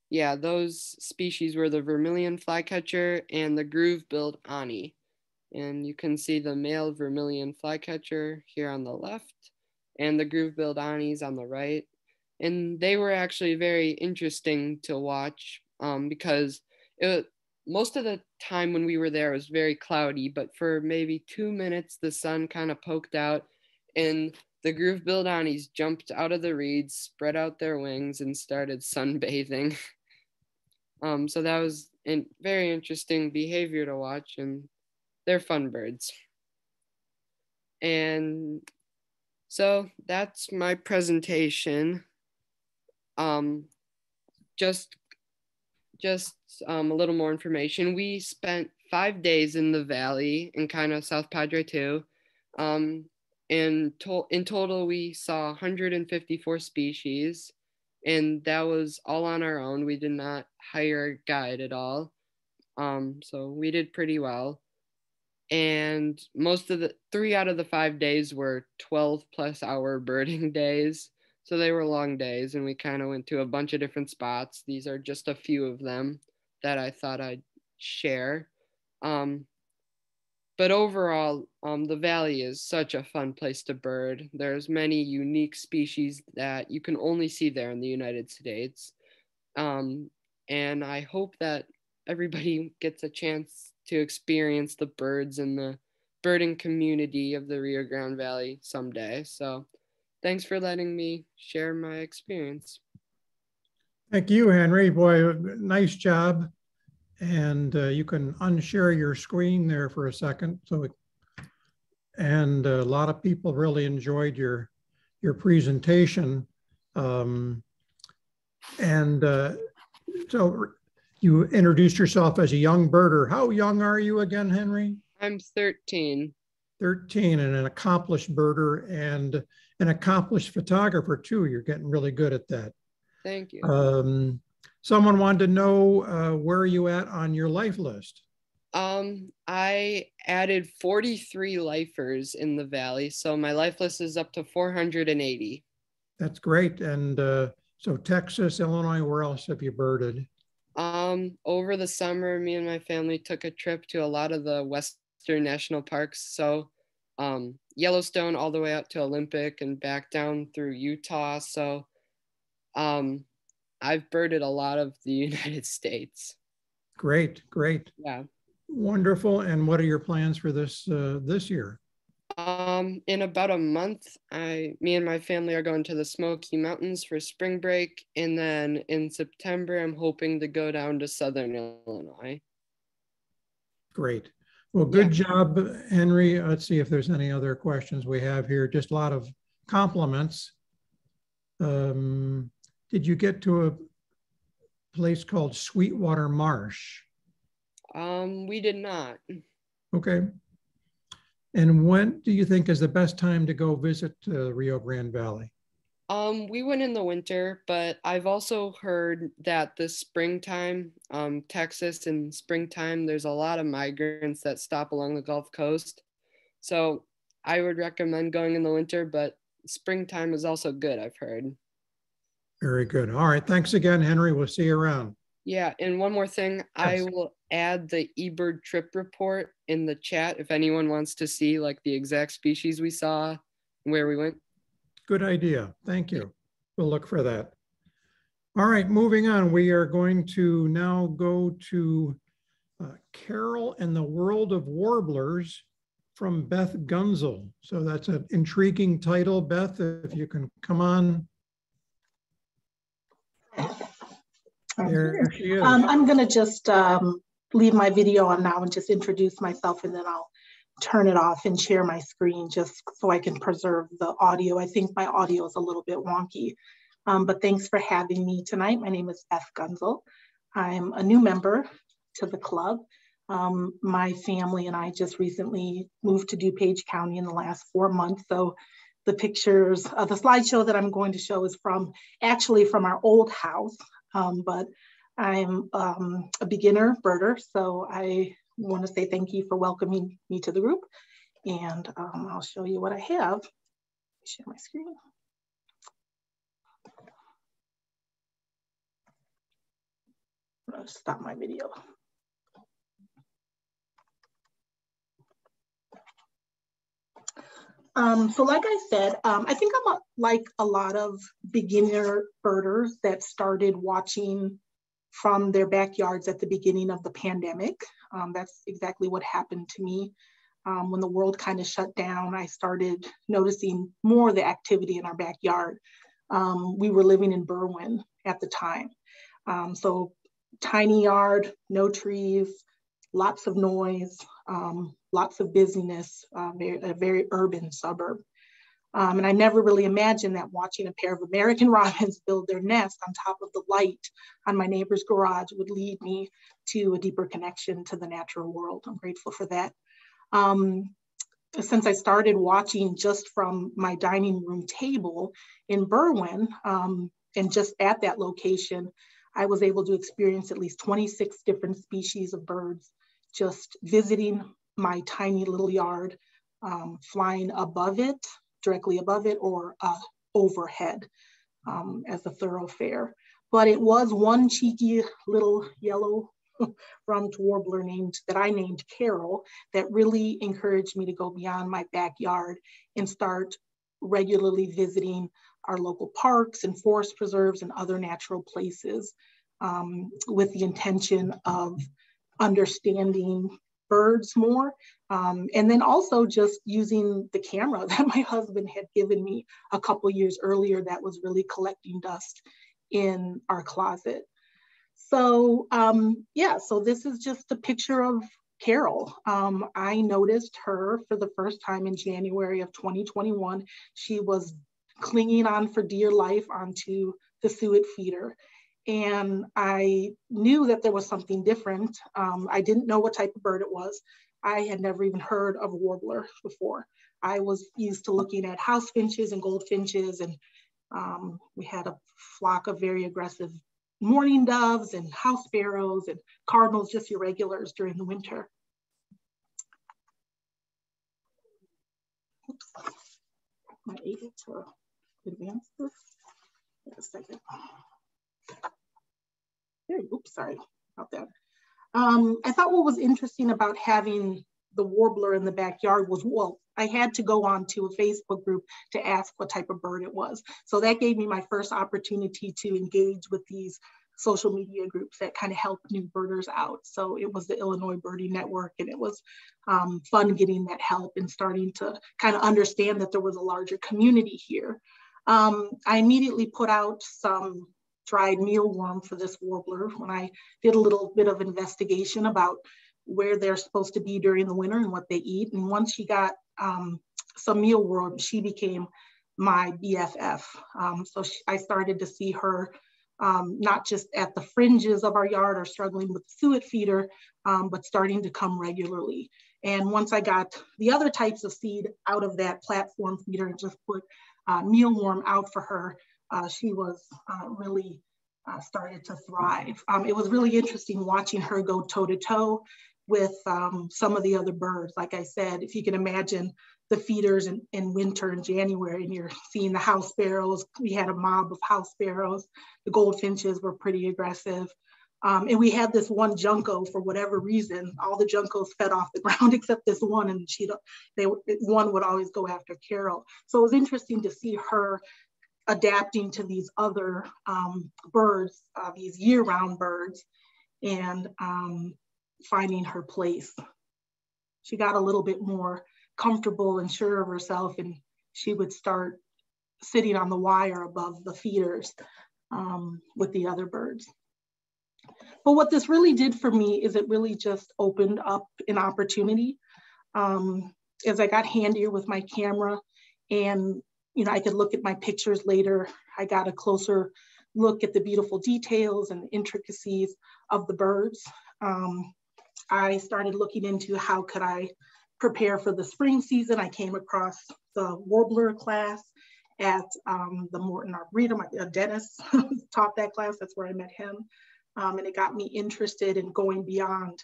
Yeah, those species were the vermilion flycatcher and the groove-billed ani. And you can see the male vermilion flycatcher here on the left and the groove-billed anis on the right. And they were actually very interesting to watch because most of the time when we were there, it was very cloudy, but for maybe 2 minutes, the sun kind of poked out and the groove-billed anis jumped out of the reeds, spread out their wings, and started sunbathing. So that was a very interesting behavior to watch, and they're fun birds. And so that's my presentation. Just a little more information. We spent 5 days in the valley in kind of South Padre too. In total, we saw 154 species, and that was all on our own. We did not hire a guide at all. So we did pretty well. And most of the 3 out of the 5 days were 12-plus hour birding days. So they were long days, and we kind of went to a bunch of different spots. These are just a few of them that I thought I'd share. But overall, the valley is such a fun place to bird. There's many unique species that you can only see there in the United States. And I hope that everybody gets a chance to experience the birds and the birding community of the Rio Grande Valley someday. So thanks for letting me share my experience. Thank you, Henry. Boy, nice job. And you can unshare your screen there for a second. And a lot of people really enjoyed your presentation. So you introduced yourself as a young birder. How young are you again, Henry? I'm 13. 13 and an accomplished birder and an accomplished photographer too. You're getting really good at that. Thank you. Someone wanted to know where are you at on your life list? I added 43 lifers in the valley, so my life list is up to 480. That's great. And so Texas, Illinois, where else have you birded? Over the summer, me and my family took a trip to a lot of the western national parks. So Yellowstone all the way out to Olympic and back down through Utah. So I've birded a lot of the United States. Great, great. Yeah. Wonderful. And what are your plans for this this year? In about a month, me and my family are going to the Smoky Mountains for spring break. And then in September, I'm hoping to go down to Southern Illinois. Great. Well, good job, Henry. Let's see if there's any other questions we have here. Just a lot of compliments. Did you get to a place called Sweetwater Marsh? We did not. Okay. And when do you think is the best time to go visit Rio Grande Valley? We went in the winter, but I've also heard that this springtime, Texas in springtime, there's a lot of migrants that stop along the Gulf Coast. So I would recommend going in the winter, but springtime is also good, I've heard. Very good. All right. Thanks again, Henry. We'll see you around. Yeah. And one more thing, yes. I will add the eBird trip report in the chat if anyone wants to see like the exact species we saw and where we went. Good idea. Thank you. We'll look for that. All right. Moving on. We are going to now go to Carol and the World of Warblers from Beth Gunzel. So that's an intriguing title, Beth, if you can come on. There she is. I'm going to just leave my video on now and just introduce myself, and then I'll turn it off and share my screen just so I can preserve the audio. I think my audio is a little bit wonky, but thanks for having me tonight. My name is Beth Gunzel. I'm a new member to the club. My family and I just recently moved to DuPage County in the last 4 months. So the pictures, the slideshow that I'm going to show is from, actually from our old house, but I'm a beginner birder. So I want to say thank you for welcoming me to the group. And I'll show you what I have. Share my screen. I'm going to stop my video. So like I said, I think I'm like a lot of beginner birders that started watching from their backyards at the beginning of the pandemic. That's exactly what happened to me. When the world kind of shut down, I started noticing more of the activity in our backyard. We were living in Berwyn at the time. So tiny yard, no trees, lots of noise, lots of busyness, a very urban suburb. And I never really imagined that watching a pair of American robins build their nest on top of the light on my neighbor's garage would lead me to a deeper connection to the natural world. I'm grateful for that. Since I started watching just from my dining room table in Berwyn, and just at that location, I was able to experience at least 26 different species of birds just visiting my tiny little yard, flying above it, directly above it, or overhead as a thoroughfare. But it was one cheeky little yellow rumped warbler that I named Carol that really encouraged me to go beyond my backyard and start regularly visiting our local parks and forest preserves and other natural places with the intention of understanding birds more. And then also just using the camera that my husband had given me a couple years earlier that was really collecting dust in our closet. So yeah, so this is just a picture of Carol. I noticed her for the first time in January of 2021. She was clinging on for dear life onto the suet feeder. And I knew that there was something different. I didn't know what type of bird it was. I had never even heard of warbler before. I was used to looking at house finches and goldfinches, and we had a flock of very aggressive mourning doves and house sparrows and cardinals, just your regulars during the winter. Oops, am I able to advance this? Wait a second. Oops, sorry about that. I thought what was interesting about having the warbler in the backyard was, well, I had to go on to a Facebook group to ask what type of bird it was. So that gave me my first opportunity to engage with these social media groups that kind of help new birders out. So it was the Illinois Birding Network, and it was fun getting that help and starting to kind of understand that there was a larger community here. I immediately put out some dried mealworm for this warbler when I did a little bit of investigation about where they're supposed to be during the winter and what they eat. And once she got some mealworm, she became my BFF. I started to see her not just at the fringes of our yard or struggling with the suet feeder, but starting to come regularly. And once I got the other types of seed out of that platform feeder and just put mealworm out for her, she was really started to thrive. It was really interesting watching her go toe-to-toe with some of the other birds. Like I said, if you can imagine the feeders in winter in January, and you're seeing the house sparrows. We had a mob of house sparrows. The goldfinches were pretty aggressive. And we had this one junco. For whatever reason, all the juncos fed off the ground except this one, and one would always go after Carol. So it was interesting to see her adapting to these other birds, these year-round birds, and finding her place. She got a little bit more comfortable and sure of herself, and she would start sitting on the wire above the feeders with the other birds. But what this really did for me is it really just opened up an opportunity. As I got handier with my camera and, you know, I could look at my pictures later, I got a closer look at the beautiful details and intricacies of the birds. I started looking into how could I prepare for the spring season. I came across the warbler class at the Morton Arboretum. Dennis taught that class, that's where I met him. And it got me interested in going beyond,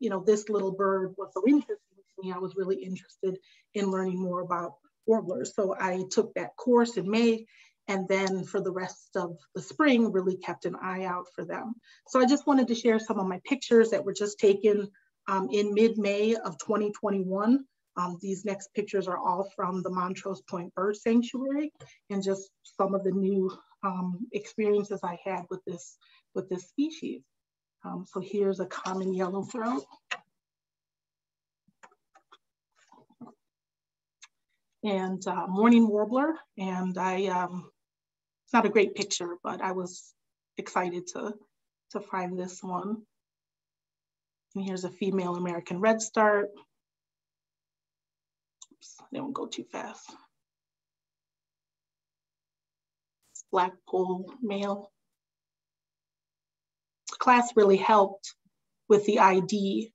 you know, this little bird was so interesting to me. I was really interested in learning more about warblers. So I took that course in May, and then for the rest of the spring, really kept an eye out for them. So I just wanted to share some of my pictures that were just taken in mid-May of 2021. These next pictures are all from the Montrose Point Bird Sanctuary and just some of the new experiences I had with this species. So here's a common yellow throat. And morning warbler. And I, it's not a great picture, but I was excited to find this one. And here's a female American redstart. Oops, I didn't go too fast. Blackpoll male. Class really helped with the ID,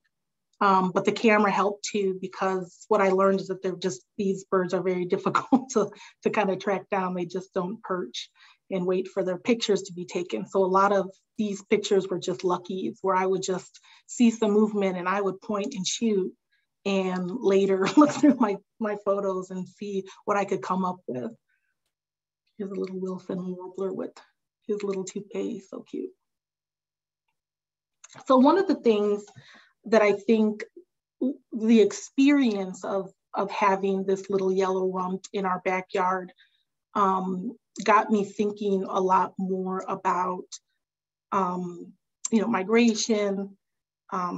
but the camera helped too, because what I learned is that they're just, these birds are very difficult to kind of track down. They just don't perch and wait for their pictures to be taken. So a lot of these pictures were just luckies, where I would just see some movement and I would point and shoot and later look through my photos and see what I could come up with. Here's a little Wilson warbler with his little toupee, so cute. So one of the things that I think the experience of having this little yellow rump in our backyard got me thinking a lot more about, you know, migration,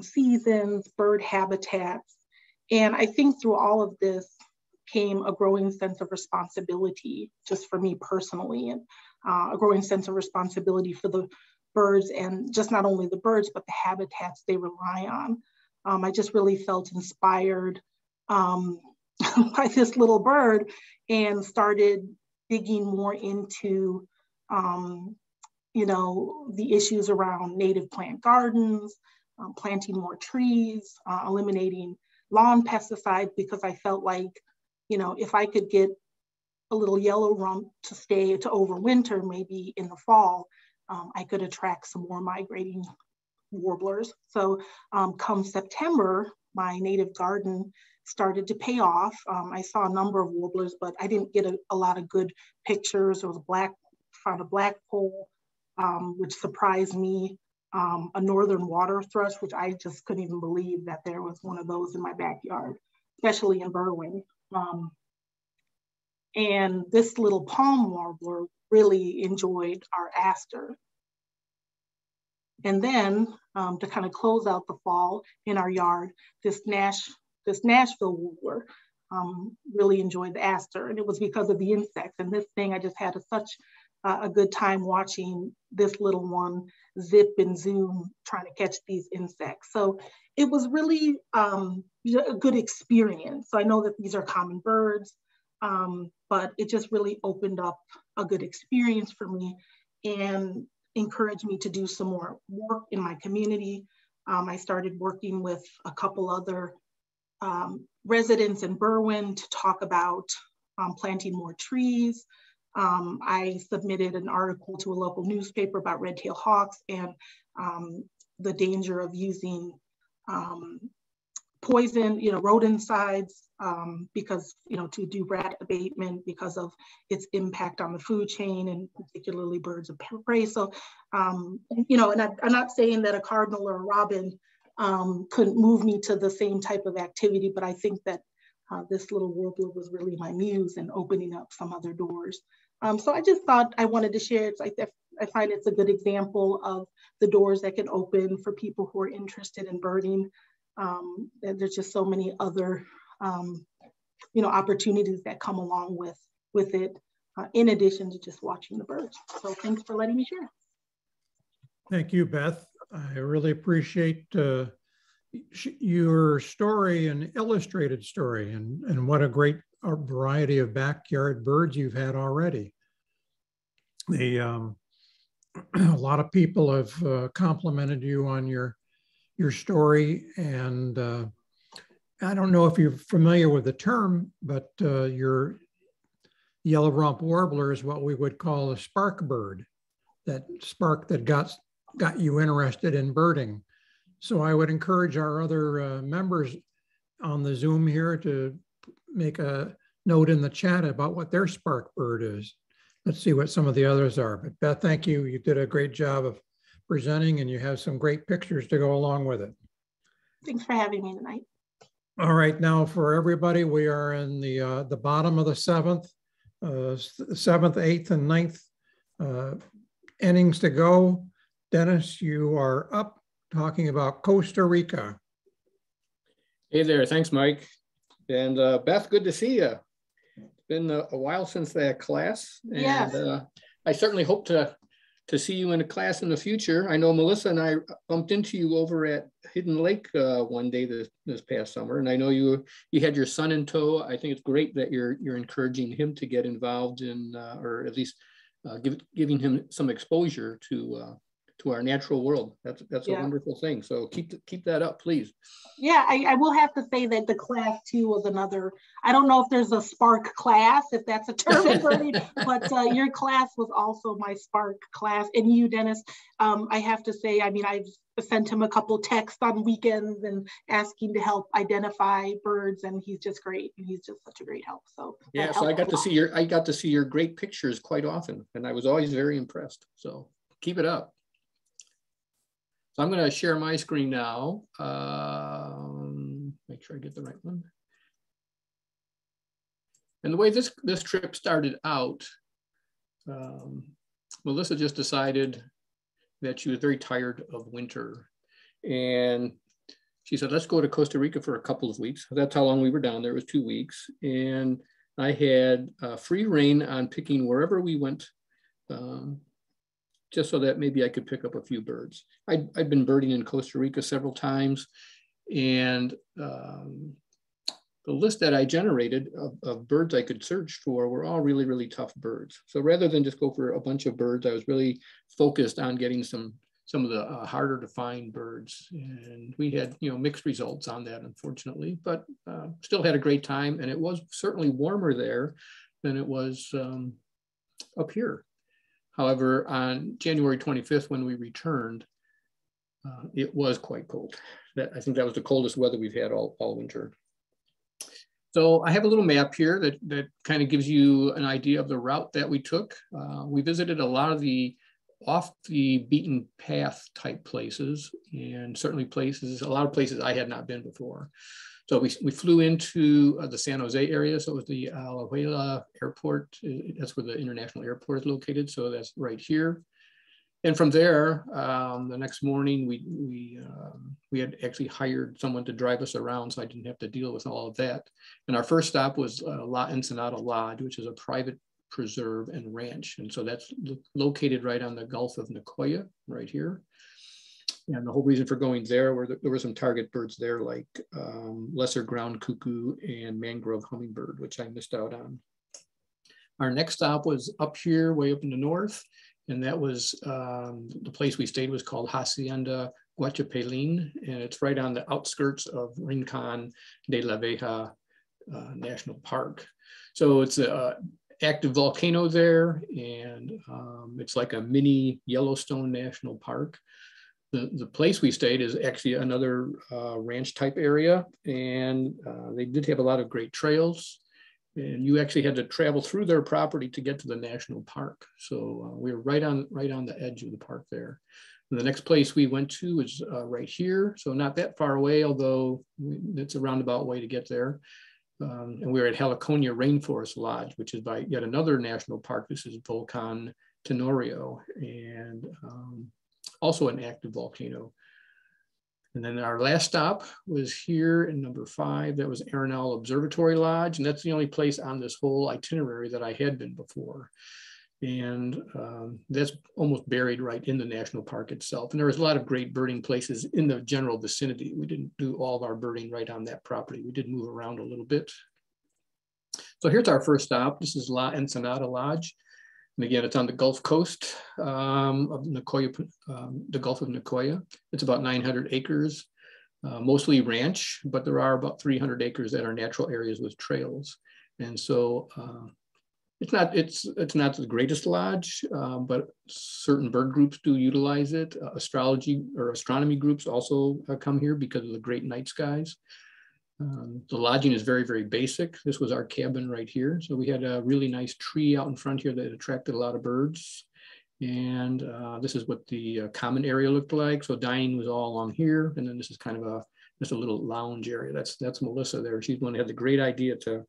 seasons, bird habitats. And I think through all of this came a growing sense of responsibility, just for me personally, and a growing sense of responsibility for the birds, and just not only the birds, but the habitats they rely on. I just really felt inspired by this little bird and started digging more into, you know, the issues around native plant gardens, planting more trees, eliminating lawn pesticides, because I felt like, you know, if I could get a little yellow rump to stay, to overwinter maybe in the fall, I could attract some more migrating warblers. So come September, my native garden started to pay off. I saw a number of warblers, but I didn't get a lot of good pictures. There was found a blackpoll, which surprised me, a northern water thrush, which I just couldn't even believe that there was one of those in my backyard, especially in Berwyn. And this little palm warbler really enjoyed our aster. And then to kind of close out the fall in our yard, this Nashville warbler really enjoyed the aster, and it was because of the insects. And this thing, I just had such a good time watching this little one zip and zoom, trying to catch these insects. So it was really a good experience. So I know that these are common birds, but it just really opened up a good experience for me and encouraged me to do some more work in my community. I started working with a couple other residents in Berwyn to talk about planting more trees. I submitted an article to a local newspaper about red-tailed hawks and the danger of using poison, you know, rodenticides, because, you know, to do rat abatement because of its impact on the food chain and particularly birds of prey. So, you know, and I'm not saying that a cardinal or a robin couldn't move me to the same type of activity, but I think that this little warbler was really my muse and opening up some other doors. So I just thought I wanted to share it. I find it's a good example of the doors that can open for people who are interested in birding. There's just so many other, you know, opportunities that come along with it, in addition to just watching the birds. So thanks for letting me share. Thank you, Beth. I really appreciate your story, an illustrated story, and what a great variety of backyard birds you've had already. A lot of people have complimented you on your story, and I don't know if you're familiar with the term, but your yellow-rumped warbler is what we would call a spark bird, that spark that got you interested in birding. So I would encourage our other members on the Zoom here to make a note in the chat about what their spark bird is. Let's see what some of the others are. But Beth, thank you. You did a great job of presenting, and you have some great pictures to go along with it. Thanks for having me tonight. All right, now for everybody, we are in the bottom of the seventh, 8th, and 9th innings to go. Dennis, you are up talking about Costa Rica. Hey there, thanks, Mike. And Beth, good to see you. It's been a while since that class. And, yes. I certainly hope to see you in a class in the future. I know Melissa and I bumped into you over at Hidden Lake one day this past summer, and I know you had your son in tow. I think it's great that you're encouraging him to get involved in, or at least giving him some exposure to our natural world. That's a wonderful thing. So keep that up, please. Yeah, I will have to say that the class too was another, I don't know if there's a spark class, if that's a term, but your class was also my spark class. And you, Dennis, I have to say, I mean, I've sent him a couple texts on weekends and asking to help identify birds, and he's just great. And he's just such a great help. So yeah, so I got to see your great pictures quite often, and I was always very impressed. So keep it up. So I'm going to share my screen now. Make sure I get the right one. And the way this trip started out, Melissa just decided that she was very tired of winter. And she said, let's go to Costa Rica for a couple of weeks. That's how long we were down there. It was 2 weeks. And I had free rein on picking wherever we went, just so that maybe I could pick up a few birds. I'd been birding in Costa Rica several times, and the list that I generated of birds I could search for were all really, really tough birds. So rather than just go for a bunch of birds, I was really focused on getting some of the harder to find birds. And we had mixed results on that, unfortunately, but still had a great time. And it was certainly warmer there than it was up here. However, on January 25th, when we returned, it was quite cold. I think that was the coldest weather we've had all winter. So I have a little map here that kind of gives you an idea of the route that we took. We visited a lot of the off the beaten path type places, and certainly a lot of places I had not been before. So we flew into the San Jose area. So it was the Alajuela Airport. That's where the international airport is located. So that's right here. And from there, the next morning, we had actually hired someone to drive us around, so I didn't have to deal with all of that. And our first stop was La Ensenada Lodge, which is a private preserve and ranch. And so that's located right on the Gulf of Nicoya, right here. And the whole reason for going there were there were some target birds there, like lesser ground cuckoo and mangrove hummingbird, which I missed out on. Our next stop was up here, way up in the north. And that was the place we stayed was called Hacienda Guachipelín. And it's right on the outskirts of Rincon de la Veja National Park. So it's a active volcano there. And it's like a mini Yellowstone National Park. The place we stayed is actually another ranch type area, and they did have a lot of great trails, and you actually had to travel through their property to get to the national park. So we were right on the edge of the park there. And the next place we went to was right here. So not that far away, although it's a roundabout way to get there. And we were at Heliconia Rainforest Lodge, which is by yet another national park. This is Volcan Tenorio, and also an active volcano. And then our last stop was here in number 5. That was Arenal Observatory Lodge. And that's the only place on this whole itinerary that I had been before. And that's almost buried right in the national park itself. And there was a lot of great birding places in the general vicinity. We didn't do all of our birding right on that property. We did move around a little bit. So here's our first stop. This is La Ensenada Lodge. And again, it's on the Gulf Coast of Nicoya, the Gulf of Nicoya. It's about 900 acres, mostly ranch, but there are about 300 acres that are natural areas with trails. And so, it's not the greatest lodge, but certain bird groups do utilize it. Astrology or astronomy groups also come here because of the great night skies. The lodging is very, very basic. This was our cabin right here. So we had a really nice tree out in front here that attracted a lot of birds. And this is what the common area looked like. So dining was all along here. And then this is kind of a, just a little lounge area. That's Melissa there. She's the one who had the great idea to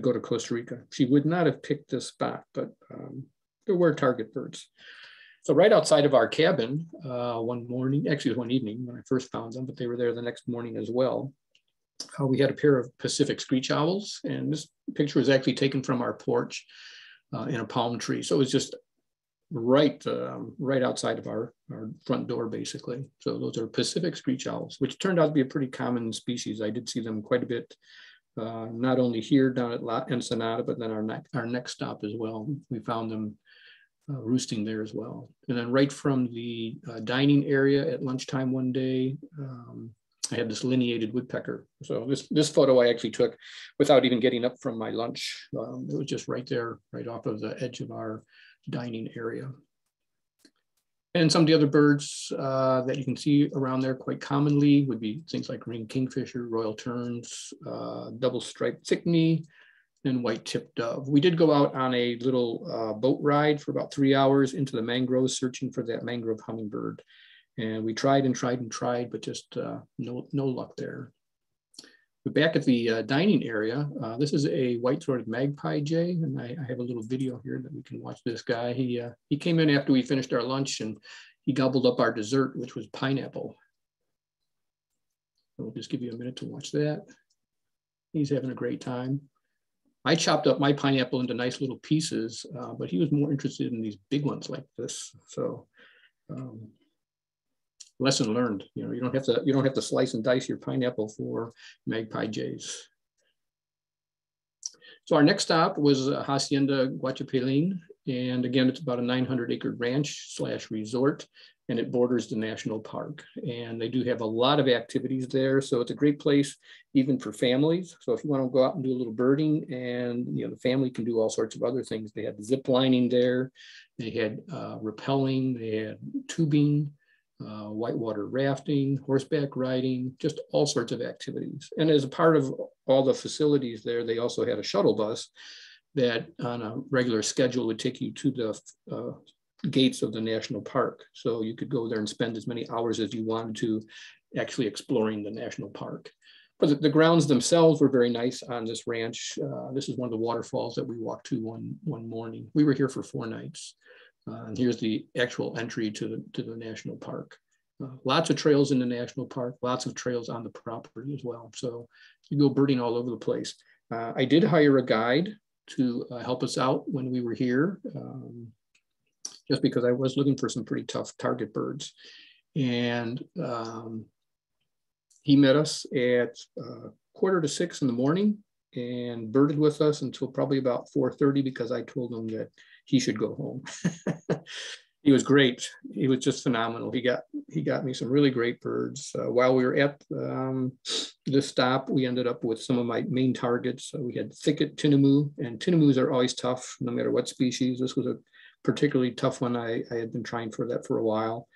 go to Costa Rica. She would not have picked this spot, but there were target birds. So right outside of our cabin one morning, actually it was one evening when I first found them, but they were there the next morning as well. We had a pair of Pacific screech owls, and this picture was actually taken from our porch in a palm tree. So it was just right outside of our front door, basically. So those are Pacific screech owls, which turned out to be a pretty common species. I did see them quite a bit. Not only here down at La Ensenada, but then our next stop as well. We found them roosting there as well. And then right from the dining area at lunchtime one day, I had this lineated woodpecker. So this photo I actually took without even getting up from my lunch. It was just right there, right off of the edge of our dining area. And some of the other birds that you can see around there quite commonly would be things like ringed kingfisher, royal terns, double-striped thickney, and white-tipped dove. We did go out on a little boat ride for about 3 hours into the mangroves, searching for that mangrove hummingbird. And we tried and tried and tried, but just no luck there. But back at the dining area, this is a white-throated magpie jay, and I have a little video here that we can watch this guy. He came in after we finished our lunch, and he gobbled up our dessert, which was pineapple. So we'll just give you a minute to watch that. He's having a great time. I chopped up my pineapple into nice little pieces, but he was more interested in these big ones like this. So. Lesson learned, you know, you don't have to slice and dice your pineapple for magpie jays. So our next stop was Hacienda Guachipelín. And again, it's about a 900-acre ranch / resort, and it borders the national park. And they do have a lot of activities there. So it's a great place even for families. So if you want to go out and do a little birding, and you know, the family can do all sorts of other things. They had zip lining there, they had rappelling, they had tubing, whitewater rafting, horseback riding, just all sorts of activities. And as a part of all the facilities there, they also had a shuttle bus that on a regular schedule would take you to the gates of the national park. So you could go there and spend as many hours as you wanted to actually exploring the national park. But the grounds themselves were very nice on this ranch. This is one of the waterfalls that we walked to one morning. We were here for 4 nights. And here's the actual entry to the national park. Lots of trails in the national park, lots of trails on the property as well. So you go birding all over the place. I did hire a guide to help us out when we were here, just because I was looking for some pretty tough target birds. And he met us at 5:45 in the morning and birded with us until probably about 4:30, because I told him that he should go home. He was great. He was just phenomenal. He got me some really great birds. While we were at this stop, we ended up with some of my main targets. We had thicket tinamou, and tinamous are always tough, no matter what species. This was a particularly tough one. I had been trying for that for a while.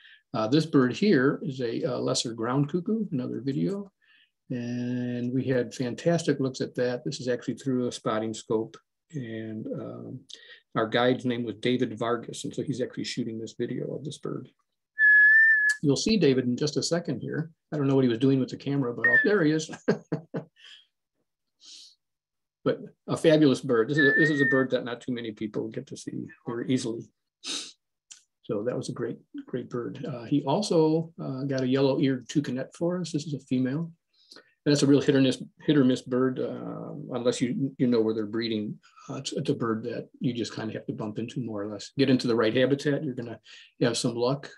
This bird here is a lesser ground cuckoo, another video. And we had fantastic looks at that. This is actually through a spotting scope. And our guide's name was David Vargas, and so he's actually shooting this video of this bird. You'll see David in just a second here. I don't know what he was doing with the camera, but there he is. But a fabulous bird. This is a bird that not too many people get to see very easily. So that was a great, great bird. He also got a yellow-eared toucanet for us. This is a female. that's a real hit or miss bird, unless you know where they're breeding. It's a bird that you just kind of have to bump into, more or less. Get into the right habitat, you're going to have some luck,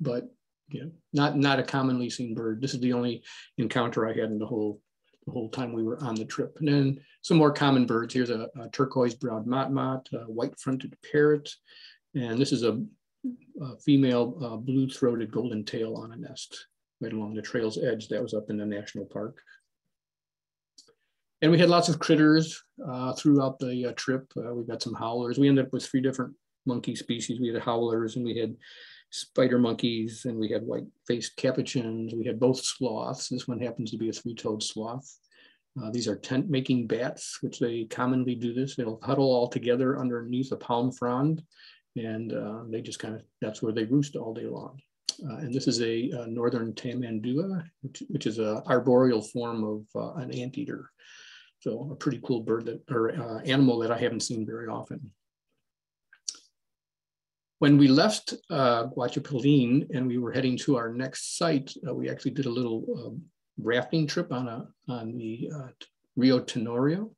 but you know, not a commonly seen bird. This is the only encounter I had in the whole time we were on the trip. And then some more common birds. Here's a turquoise-browed motmot, a white-fronted parrot, and this is a female blue-throated golden tail on a nest right along the trail's edge. That was up in the national park. And we had lots of critters throughout the trip. We've got some howlers. We ended up with 3 different monkey species. We had howlers, and we had spider monkeys, and we had white-faced capuchins. We had both sloths. This one happens to be a 3-toed sloth. These are tent-making bats, which they commonly do this. They'll huddle all together underneath a palm frond, and they just kind of, that's where they roost all day long. And this is a northern tamandua, which is an arboreal form of an anteater. So a pretty cool bird that, or animal that I haven't seen very often. When we left Guachipelín and we were heading to our next site, we actually did a little rafting trip on the Rio Tenorio.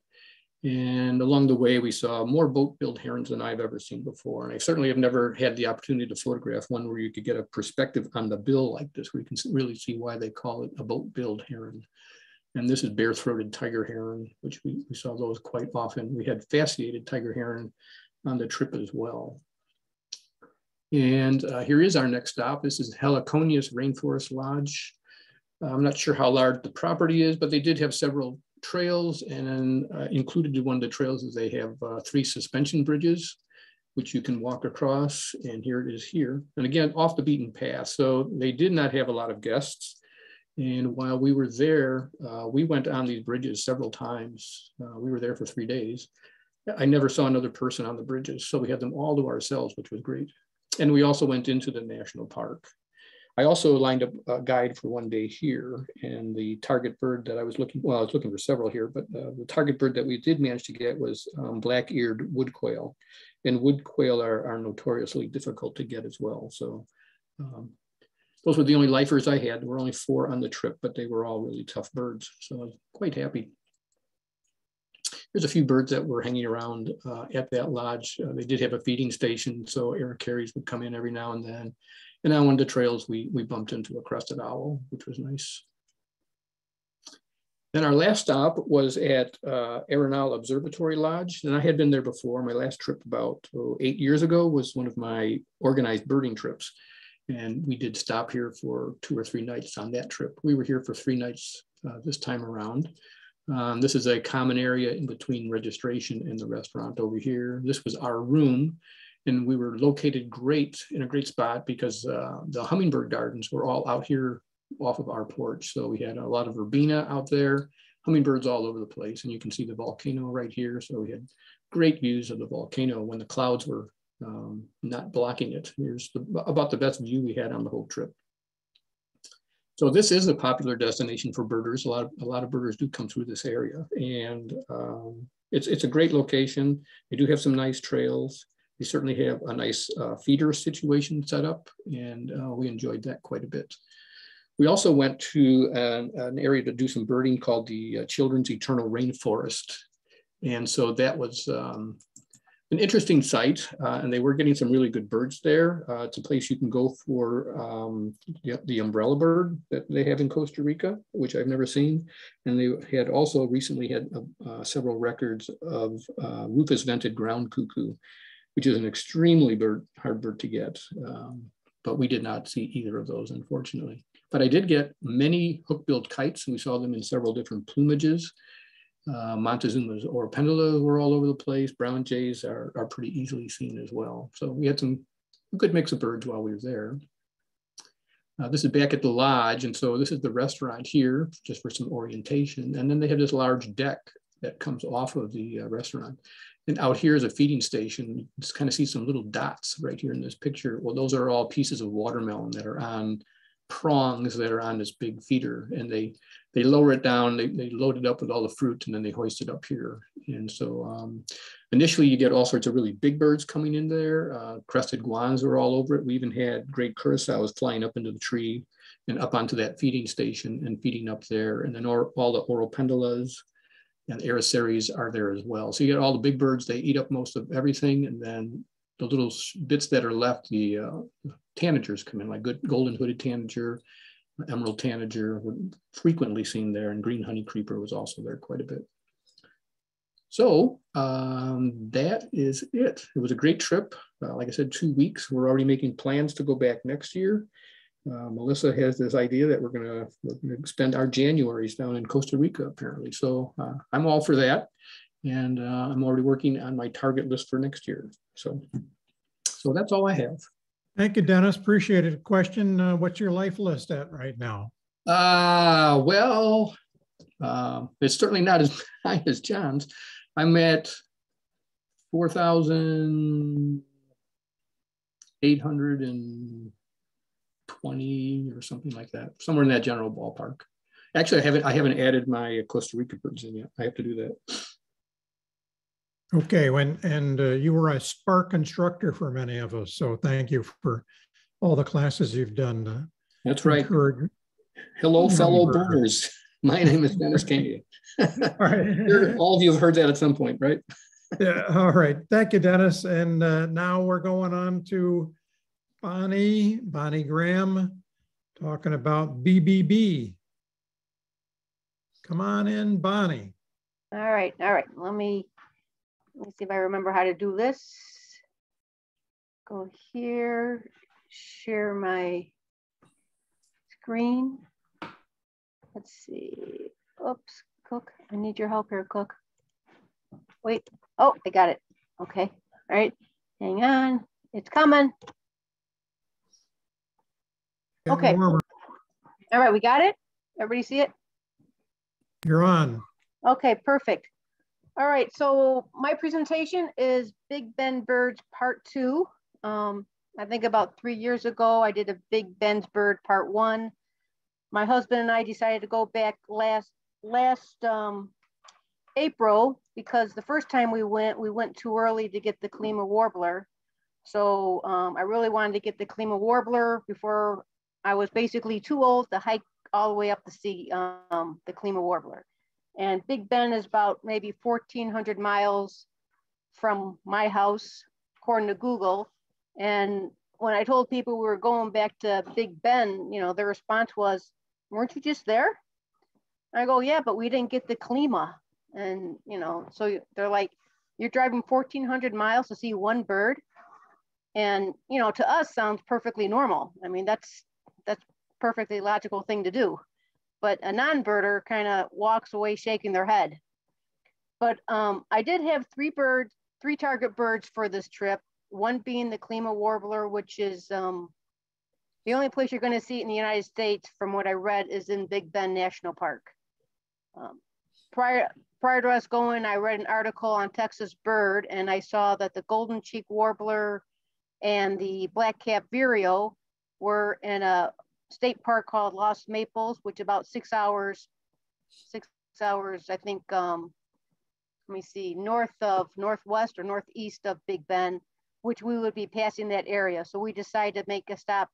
And along the way, we saw more boat-billed herons than I've ever seen before. And I certainly have never had the opportunity to photograph one where you could get a perspective on the bill like this, where you can really see why they call it a boat-billed heron. And this is bare-throated tiger heron, which we saw those quite often. We had fascinated tiger heron on the trip as well. And here is our next stop. This is Heliconius Rainforest Lodge. I'm not sure how large the property is, but they did have several trails, and then included in one of the trails is they have 3 suspension bridges, which you can walk across, and here it is here. And again, off the beaten path. So they did not have a lot of guests. And while we were there, we went on these bridges several times. We were there for 3 days. I never saw another person on the bridges. So we had them all to ourselves, which was great. And we also went into the national park. I also lined up a guide for one day here, and the target bird that I was looking, well, I was looking for several here, but the target bird that we did manage to get was black-eared wood quail, and wood quail are notoriously difficult to get as well. So those were the only lifers I had. There were only 4 on the trip, but they were all really tough birds. So I was quite happy. There's a few birds that were hanging around at that lodge. They did have a feeding station, so air carries would come in every now and then. And on one of the trails, we bumped into a crested owl, which was nice. Then our last stop was at Arenal Observatory Lodge. And I had been there before. My last trip about 8 years ago was one of my organized birding trips. And we did stop here for 2 or 3 nights on that trip. We were here for 3 nights this time around. This is a common area in between registration and the restaurant over here. This was our room, and we were located in a great spot because the hummingbird gardens were all out here off of our porch. So we had a lot of verbena out there, hummingbirds all over the place, and you can see the volcano right here. So we had great views of the volcano when the clouds were not blocking it. Here's about the best view we had on the whole trip. So this is a popular destination for birders. A lot of birders do come through this area, and it's a great location. They do have some nice trails. They certainly have a nice feeder situation set up, and we enjoyed that quite a bit. We also went to an area to do some birding called the Children's Eternal Rainforest. And so that was an interesting site, and they were getting some really good birds there. It's a place you can go for the umbrella bird that they have in Costa Rica, which I've never seen. And they had also recently had several records of rufous-vented ground cuckoo, which is an extremely hard bird to get. But we did not see either of those, unfortunately. But I did get many hook-billed kites, and we saw them in several different plumages. Montezuma's oropendula were all over the place. Brown jays are pretty easily seen as well. So we had some good mix of birds while we were there. This is back at the lodge. And so this is the restaurant here, just for some orientation. And then they have this large deck that comes off of the restaurant. And out here is a feeding station. You just kind of see some little dots right here in this picture. Well, those are all pieces of watermelon that are on prongs that are on this big feeder. And they lower it down, they load it up with all the fruit, and then they hoist it up here. And so initially you get all sorts of really big birds coming in there. Crested guans were all over it. We even had great curassows flying up into the tree and up onto that feeding station and feeding up there. And then all the oropendulas and Araceres are there as well. So you get all the big birds, they eat up most of everything. And then the little bits that are left, the tanagers come in, like good golden hooded tanager, emerald tanager, were frequently seen there, and green honey creeper was also there quite a bit. So that is it. It was a great trip. Like I said, 2 weeks. We're already making plans to go back next year. Melissa has this idea that we're gonna spend our Januaries down in Costa Rica, apparently. So I'm all for that. And I'm already working on my target list for next year. So that's all I have. Thank you, Dennis. Appreciate it. Question, what's your life list at right now? It's certainly not as high as John's. I'm at 4,820 or something like that, somewhere in that general ballpark. Actually, I haven't added my Costa Rica birds in yet. I have to do that. Okay, and you were a Spark instructor for many of us, so thank you for all the classes you've done. That's right. Hello, fellow birders. My name is Dennis Candy. All right. All of you have heard that at some point, right? Yeah, all right. Thank you, Dennis. And now we're going on to Bonnie Graham, talking about BBB. Come on in, Bonnie. All right. Let me see if I remember how to do this. Go here, share my screen. Let's see. Oops, Cook. I need your help here, Cook. Wait. Oh, I got it. Okay. All right. Hang on. It's coming. Okay. All right. We got it. Everybody see it? You're on. Okay. Perfect. All right. So my presentation is Big Bend Birds Part 2. I think about 3 years ago, I did a Big Bend Bird Part 1. My husband and I decided to go back last April, because the first time we went too early to get the Clima warbler. So I really wanted to get the Clima warbler before I was basically too old to hike all the way up to see the Clima warbler. And Big Bend is about maybe 1,400 miles from my house, according to Google. And when I told people we were going back to Big Bend, their response was, weren't you just there? I go, yeah, but we didn't get the Clima. And, so they're like, you're driving 1,400 miles to see one bird. And, to us sounds perfectly normal. I mean, that's perfectly logical thing to do. But a non-birder kind of walks away shaking their head. But I did have three target birds for this trip. One being the Clima warbler, which is the only place you're going to see it in the United States, from what I read, is in Big Bend National Park. Prior to us going, I read an article on Texas bird, and I saw that the golden cheek warbler and the black-capped vireo were in a state park called Lost Maples, which about six hours, I think, northwest or northeast of Big Bend, which we would be passing that area. So we decided to make a stop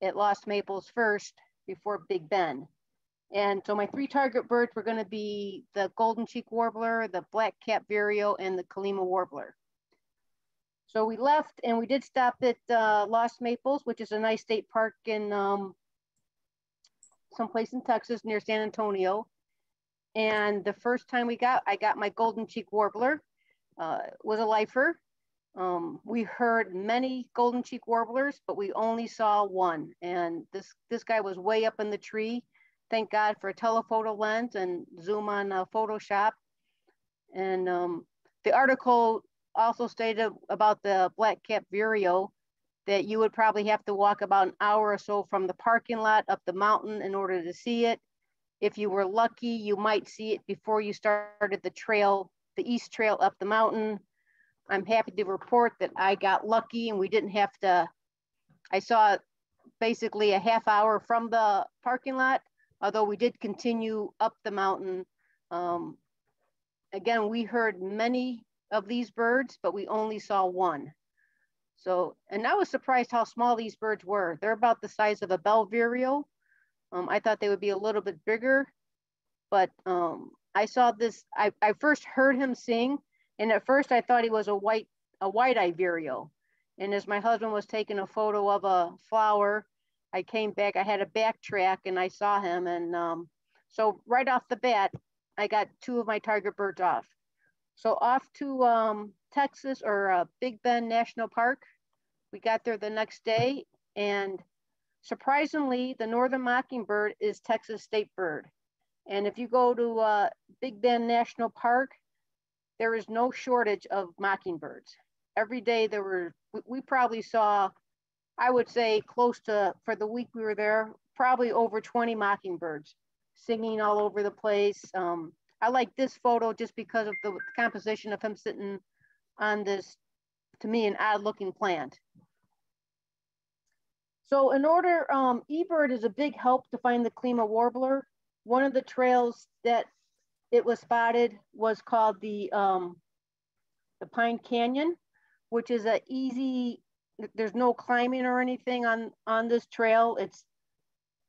at Lost Maples first before Big Bend. And so my three target birds were gonna be the golden cheek warbler, the black-capped vireo, and the Clima warbler. So we left and we did stop at Lost Maples, which is a nice state park in someplace in Texas near San Antonio. And the first time I got my golden cheek warbler, was a lifer. We heard many golden cheek warblers, but we only saw one. And this guy was way up in the tree. Thank God for a telephoto lens and zoom on Photoshop. And the article also stated about the black-capped vireo that you would probably have to walk about an hour or so from the parking lot up the mountain in order to see it. If you were lucky, you might see it before you started the trail, the east trail up the mountain. I'm happy to report that I got lucky and we didn't have to. I saw basically a half hour from the parking lot, although we did continue up the mountain. Again, we heard many of these birds, but we only saw one. So, and I was surprised how small these birds were. They're about the size of a bell vireo, I thought they would be a little bit bigger, but I saw this, I first heard him sing, and at first I thought he was a white-eyed vireo. And as my husband was taking a photo of a flower, I came back, I had a backtrack and I saw him. And so right off the bat, I got two of my target birds off. So off to Texas or Big Bend National Park. We got there the next day, and surprisingly, the northern mockingbird is Texas state bird. And if you go to Big Bend National Park, there is no shortage of mockingbirds. Every day there were, we probably saw, I would say close to, for the week we were there, probably over 20 mockingbirds singing all over the place. I like this photo just because of the composition of him sitting on this, to me, an odd looking plant. So in order, eBird is a big help to find the Klima warbler. One of the trails that it was spotted was called the Pine Canyon, which is an easy, there's no climbing or anything on this trail. It's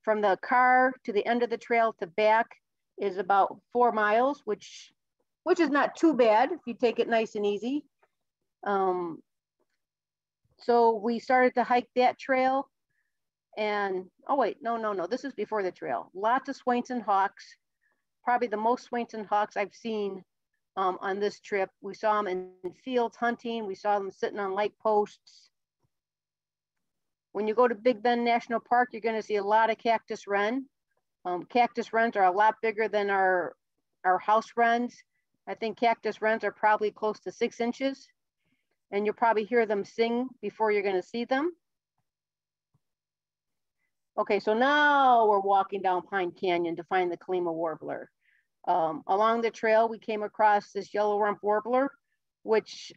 from the car to the end of the trail to back is about 4 miles, which is not too bad if you take it nice and easy. So we started to hike that trail, and oh wait, no, this is before the trail. Lots of swains and hawks, probably the most swains and hawks I've seen on this trip. We saw them in fields hunting. We saw them sitting on light posts. When you go to Big Bend National Park, you're gonna see a lot of cactus wren. Cactus wrens are a lot bigger than our house wrens. I think cactus wrens are probably close to 6 inches, and you'll probably hear them sing before you're gonna see them. Okay, so now we're walking down Pine Canyon to find the Klima warbler. Along the trail, we came across this yellow-rump warbler, which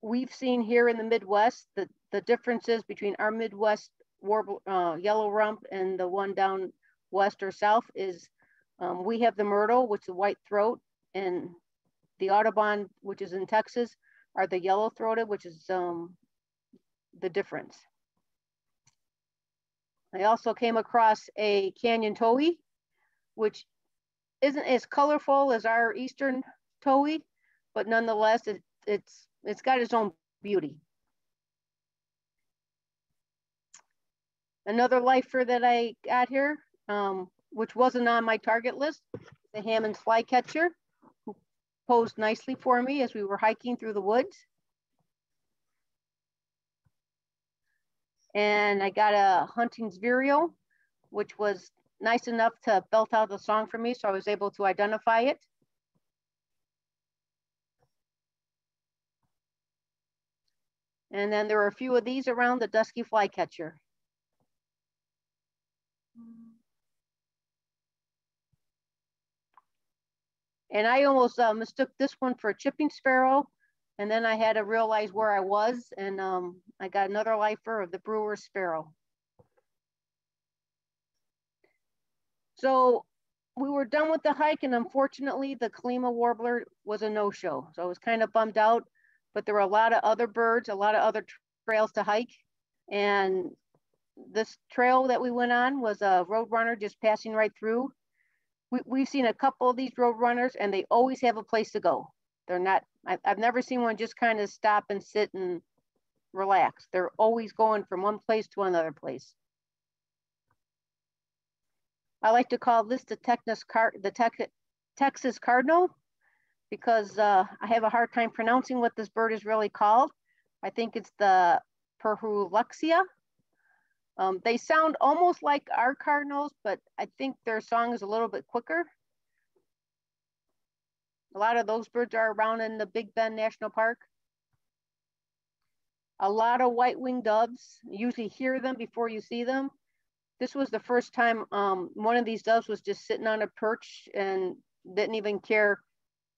we've seen here in the Midwest. The differences between our Midwest warbler, yellow rump, and the one down west or south is we have the myrtle, which is the white throat, and the Audubon, which is in Texas, are the yellow-throated, which is the difference. I also came across a canyon towhee, which isn't as colorful as our eastern towhee, but nonetheless, it's got its own beauty. Another lifer that I got here, which wasn't on my target list, the Hammond's flycatcher, who posed nicely for me as we were hiking through the woods. And I got a Hunting's vireo, which was nice enough to belt out the song for me, so I was able to identify it. And then there were a few of these around, the dusky flycatcher. And I almost mistook this one for a chipping sparrow. And then I had to realize where I was, and I got another lifer of the Brewer's sparrow. So we were done with the hike, and unfortunately the Klima warbler was a no-show. So I was kind of bummed out, but there were a lot of other birds, a lot of other trails to hike. And this trail that we went on was a roadrunner just passing right through. We've seen a couple of these roadrunners, and they always have a place to go. They're not, I've never seen one just kind of stop and sit and relax. They're always going from one place to another place. I like to call this the Texas Cardinal, because I have a hard time pronouncing what this bird is really called. I think it's the Perhuluxia. They sound almost like our cardinals, but I think their song is a little bit quicker. A lot of those birds are around in the Big Bend National Park. A lot of white-winged doves. You usually hear them before you see them. This was the first time one of these doves was just sitting on a perch and didn't even care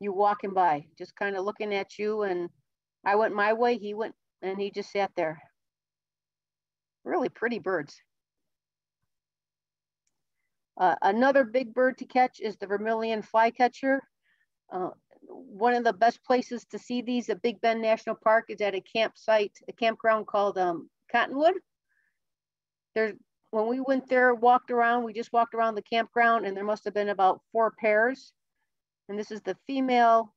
you walking by, just kind of looking at you. And I went my way, he went, and he just sat there. Really pretty birds. Another big bird to catch is the Vermilion flycatcher. One of the best places to see these at Big Bend National Park is at a campground called Cottonwood. There's When we went there, walked around, we just walked around the campground, and there must have been about 4 pairs. And this is the female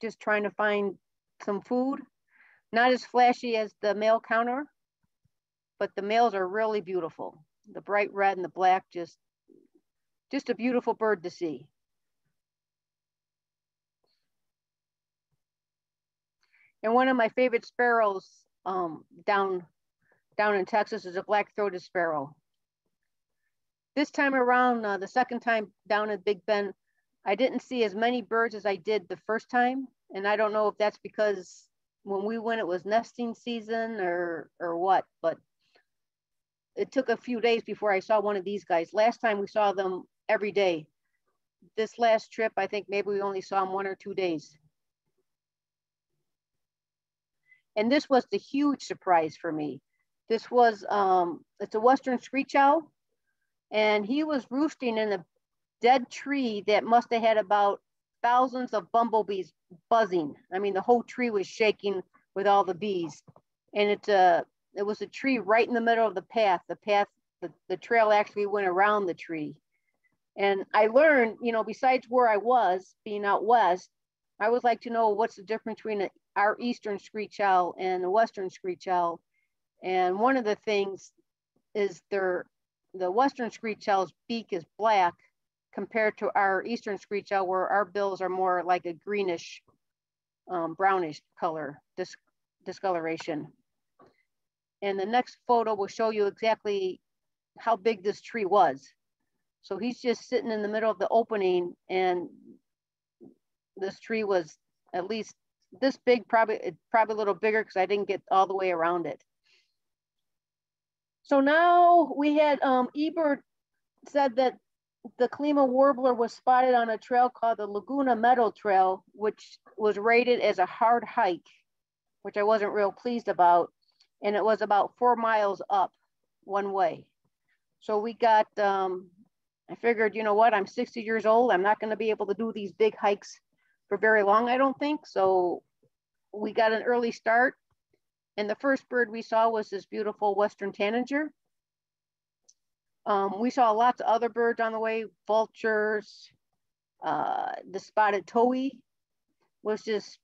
just trying to find some food. Not as flashy as the male counter, but the males are really beautiful. The bright red and the black, just a beautiful bird to see. And one of my favorite sparrows down in Texas is a black-throated sparrow. This time around, the second time down at Big Bend, I didn't see as many birds as I did the first time. And I don't know if that's because when we went, it was nesting season or what, but it took a few days before I saw one of these guys. Last time we saw them every day. This last trip, I think maybe we only saw them 1 or 2 days. And this was the huge surprise for me. This was, it's a Western screech owl, and he was roosting in a dead tree that must have had about thousands of bumblebees buzzing. I mean, the whole tree was shaking with all the bees. And it was a tree right in the middle of the path. The trail actually went around the tree. And I learned, you know, besides where I was, being out west, I would like to know what's the difference between our Eastern screech owl and the Western screech owl. And one of the things is the Western screech owl's beak is black compared to our Eastern screech owl, where our bills are more like a greenish, brownish color, discoloration. And the next photo will show you exactly how big this tree was. So he's just sitting in the middle of the opening, and this tree was at least this big, probably a little bigger because I didn't get all the way around it. So now we had, Ebert said that the Klima warbler was spotted on a trail called the Laguna Meadow Trail, which was rated as a hard hike, which I wasn't real pleased about. And it was about 4 miles up one way. So we got, I figured, you know what, I'm 60 years old. I'm not gonna be able to do these big hikes for very long, I don't think. So we got an early start. And the first bird we saw was this beautiful Western tanager. We saw lots of other birds on the way, vultures, the spotted towhee was just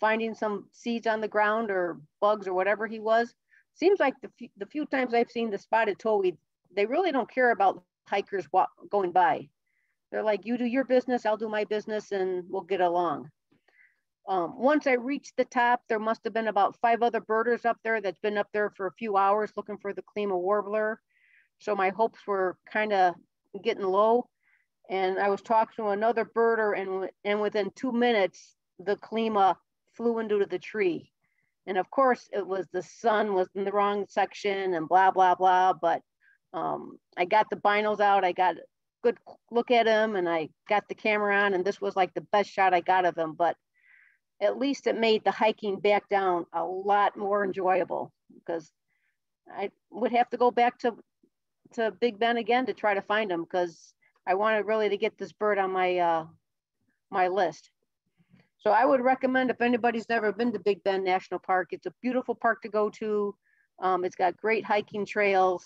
finding some seeds on the ground or bugs or whatever he was. Seems like the few times I've seen the spotted towhee, they really don't care about hikers going by. They're like, you do your business, I'll do my business, and we'll get along. Once I reached the top, there must have been about 5 other birders up there that's been up there for a few hours looking for the Klima warbler. So my hopes were kind of getting low. And I was talking to another birder, and within 2 minutes, the Klima flew into the tree. And of course, it was the sun was in the wrong section and blah, blah, blah. But I got the binos out, I got a good look at him, and I got the camera on, and this was like the best shot I got of him. But at least it made the hiking back down a lot more enjoyable, because I would have to go back to Big Bend again to try to find him, because I wanted really to get this bird on my my list. So I would recommend, if anybody's never been to Big Bend National Park, it's a beautiful park to go to. It's got great hiking trails,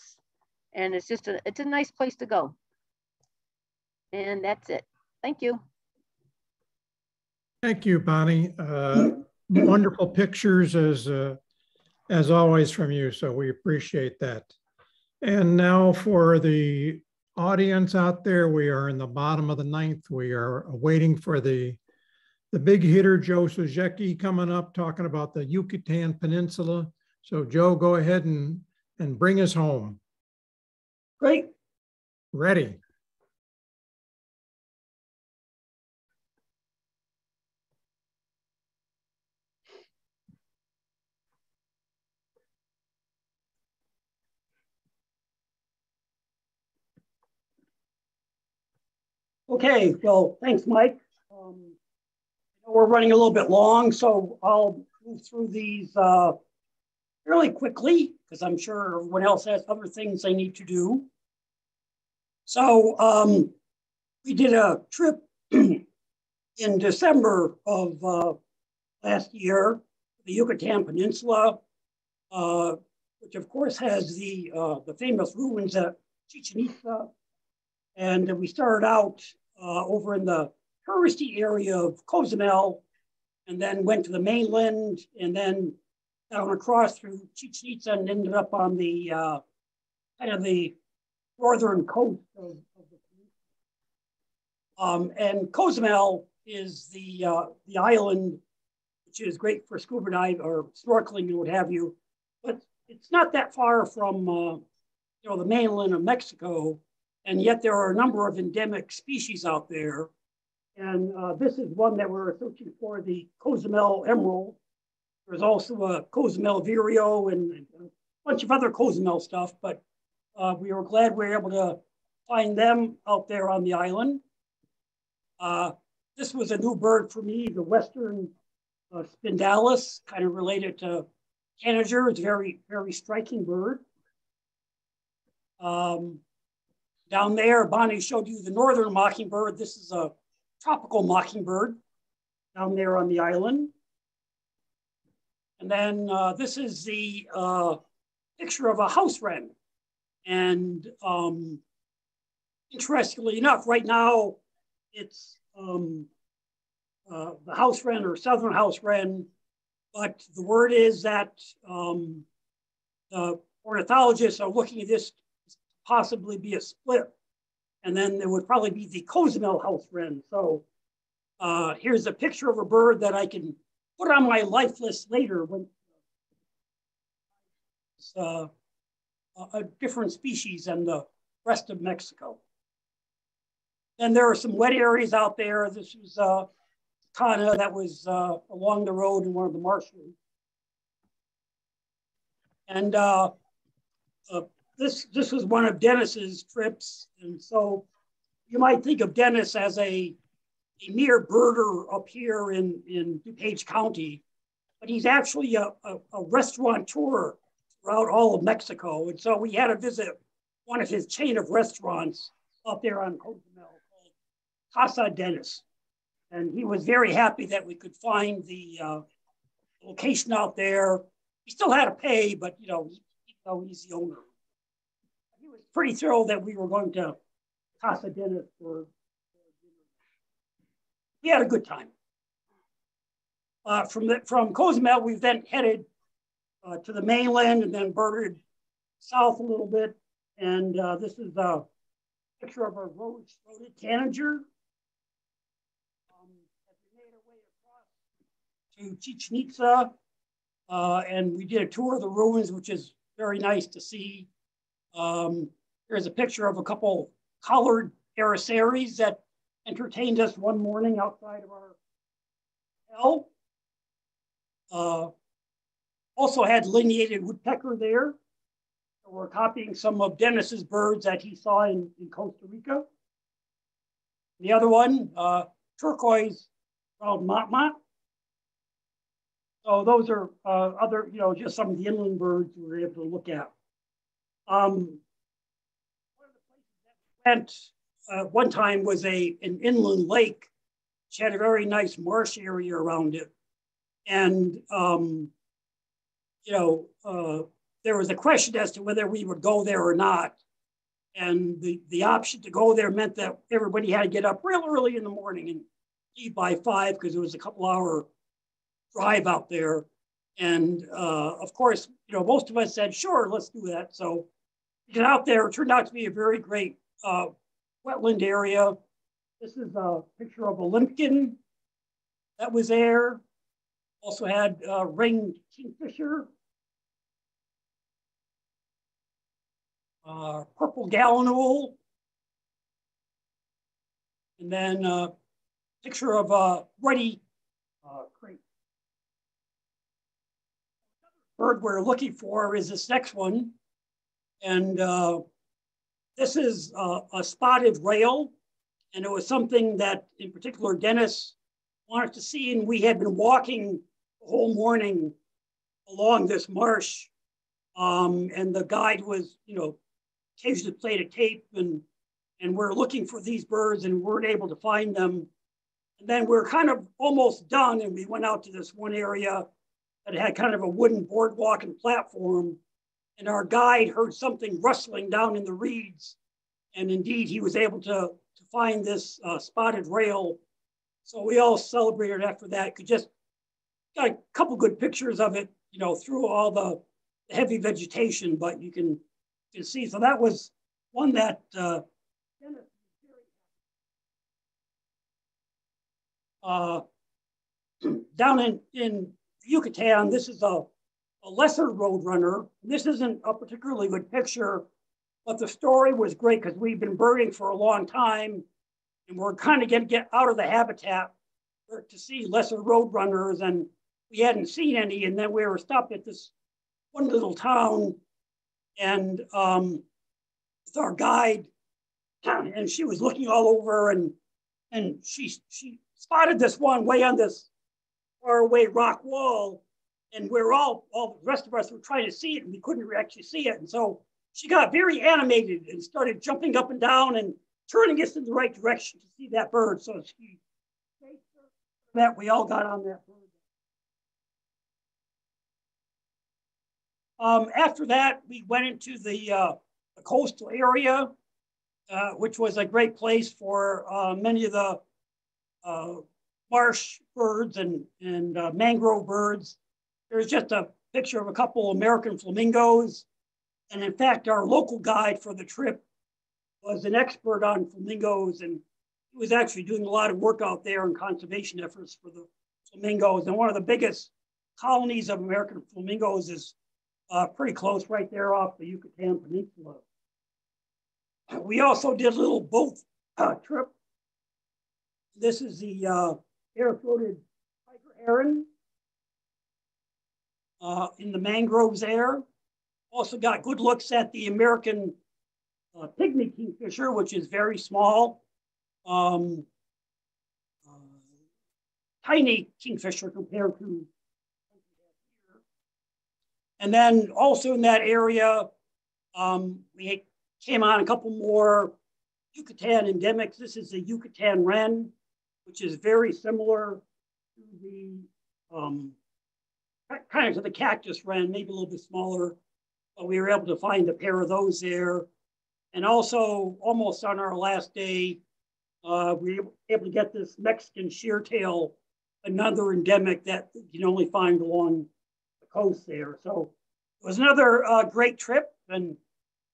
and it's just it's a nice place to go. And that's it. Thank you. Thank you, Bonnie. Wonderful pictures as always from you, so we appreciate that. And now for the audience out there, we are in the bottom of the 9th. We are waiting for the big hitter, Joe Sujeki, coming up, talking about the Yucatan Peninsula. So Joe, go ahead and bring us home. Great. Ready. Okay, well, thanks, Mike. We're running a little bit long, so I'll move through these fairly quickly, because I'm sure everyone else has other things they need to do. So we did a trip in December of last year, the Yucatan Peninsula. which of course has the famous ruins at Chichen Itza. And we started out over in the touristy area of Cozumel, and then went to the mainland, and then down across through Chichen Itza and ended up on the kind of the northern coast of the peninsula. And Cozumel is the island, which is great for scuba diving or snorkeling and what have you. But it's not that far from you know, the mainland of Mexico, and yet there are a number of endemic species out there. And this is one that we're searching for, the Cozumel emerald. There's also a Cozumel vireo and a bunch of other Cozumel stuff, but we were glad we were able to find them out there on the island. This was a new bird for me, the Western Spindalis, kind of related to tanager. It's a very, very striking bird. Down there, Bonnie showed you the northern mockingbird. This is a tropical mockingbird down there on the island. And then this is the picture of a house wren. And interestingly enough, right now, it's the house wren or southern house wren, but the word is that ornithologists are looking at this to possibly be a split. And then there would probably be the Cozumel house wren. So here's a picture of a bird that I can put on my life list later when it's a different species than the rest of Mexico. Then there are some wet areas out there. This was Tana that was along the road in one of the marshes. And this was one of Dennis's trips. And so you might think of Dennis as a mere birder up here in DuPage County, but he's actually a restaurateur throughout all of Mexico. And so we had to visit one of his chain of restaurants up there on Cozumel called Casa Dennis. And he was very happy that we could find the location out there. He still had to pay, but you know, he's the owner. He was pretty thrilled that we were going to Casa Dennis for we had a good time. From Cozumel, we then headed to the mainland and then birded south a little bit. And this is a picture of a rose-throated tanager. As we made our way across to Chichen Itza, and we did a tour of the ruins, which is very nice to see. Here's a picture of a couple collared Arasaris that entertained us one morning outside of our hotel. Also had lineated woodpecker there. So we're copying some of Dennis's birds that he saw in Costa Rica. The other one, turquoise called matmat. So those are other, you know, just some of the inland birds we were able to look at. One of the places that we went one time was an inland lake, which had a very nice marsh area around it. And, you know, there was a question as to whether we would go there or not. And the option to go there meant that everybody had to get up real early in the morning and leave by 5 because it was a couple hour drive out there. And of course, you know, most of us said, sure, let's do that. So we got out there. It turned out to be a very great wetland area. This is a picture of a limpkin that was there. Also had ringed kingfisher, purple gallinule, and then a picture of a ruddy crane. Another bird we're looking for is this next one, and this is a spotted rail, and it was something that, in particular, Dennis wanted to see, and we had been walking the whole morning along this marsh, and the guide was, you know, occasionally played a tape, and we're looking for these birds, and weren't able to find them. And then we're kind of almost done, and we went out to this one area that had kind of a wooden boardwalk and platform, and our guide heard something rustling down in the reeds. And indeed, he was able to find this spotted rail. So we all celebrated after that. Could just got a couple good pictures of it, you know, through all the heavy vegetation, but you can see. So that was one that down in Yucatan, this is a lesser roadrunner. This isn't a particularly good picture, but the story was great because we've been birding for a long time and we're kind of going to get out of the habitat to see lesser roadrunners, and we hadn't seen any. And then we were stopped at this one little town, and with our guide, and she was looking all over, and she spotted this one way on this far away rock wall, and we're all the rest of us were trying to see it, and we couldn't actually see it. And so she got very animated and started jumping up and down and turning us in the right direction to see that bird. So she made sure that we all got on that bird. After that, we went into the coastal area, which was a great place for many of the marsh birds and mangrove birds. There's just a picture of a couple American flamingos. And in fact, our local guide for the trip was an expert on flamingos, and he was actually doing a lot of work out there in conservation efforts for the flamingos. And one of the biggest colonies of American flamingos is pretty close right there off the Yucatan Peninsula. We also did a little boat trip. This is the air-floated tiger heron in the mangroves there. Also got good looks at the American pygmy kingfisher, which is very small. Tiny kingfisher compared to. And then also in that area, we came on a couple more Yucatan endemics. This is the Yucatan wren, which is very similar to the, kind of to the cactus wren, maybe a little bit smaller, but we were able to find a pair of those there. And also almost on our last day, we were able to get this Mexican sheartail, another endemic that you can only find along coast there. So it was another great trip. And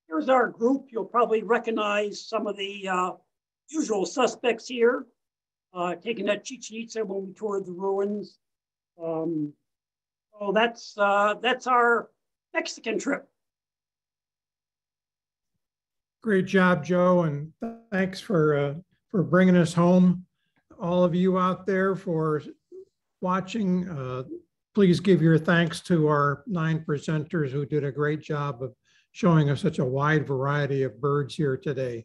here's our group. You'll probably recognize some of the usual suspects here, taking that Chichen Itza when we toured the ruins. So that's our Mexican trip. Great job, Joe, and thanks for bringing us home. All of you out there for watching. Please give your thanks to our 9 presenters who did a great job of showing us such a wide variety of birds here today.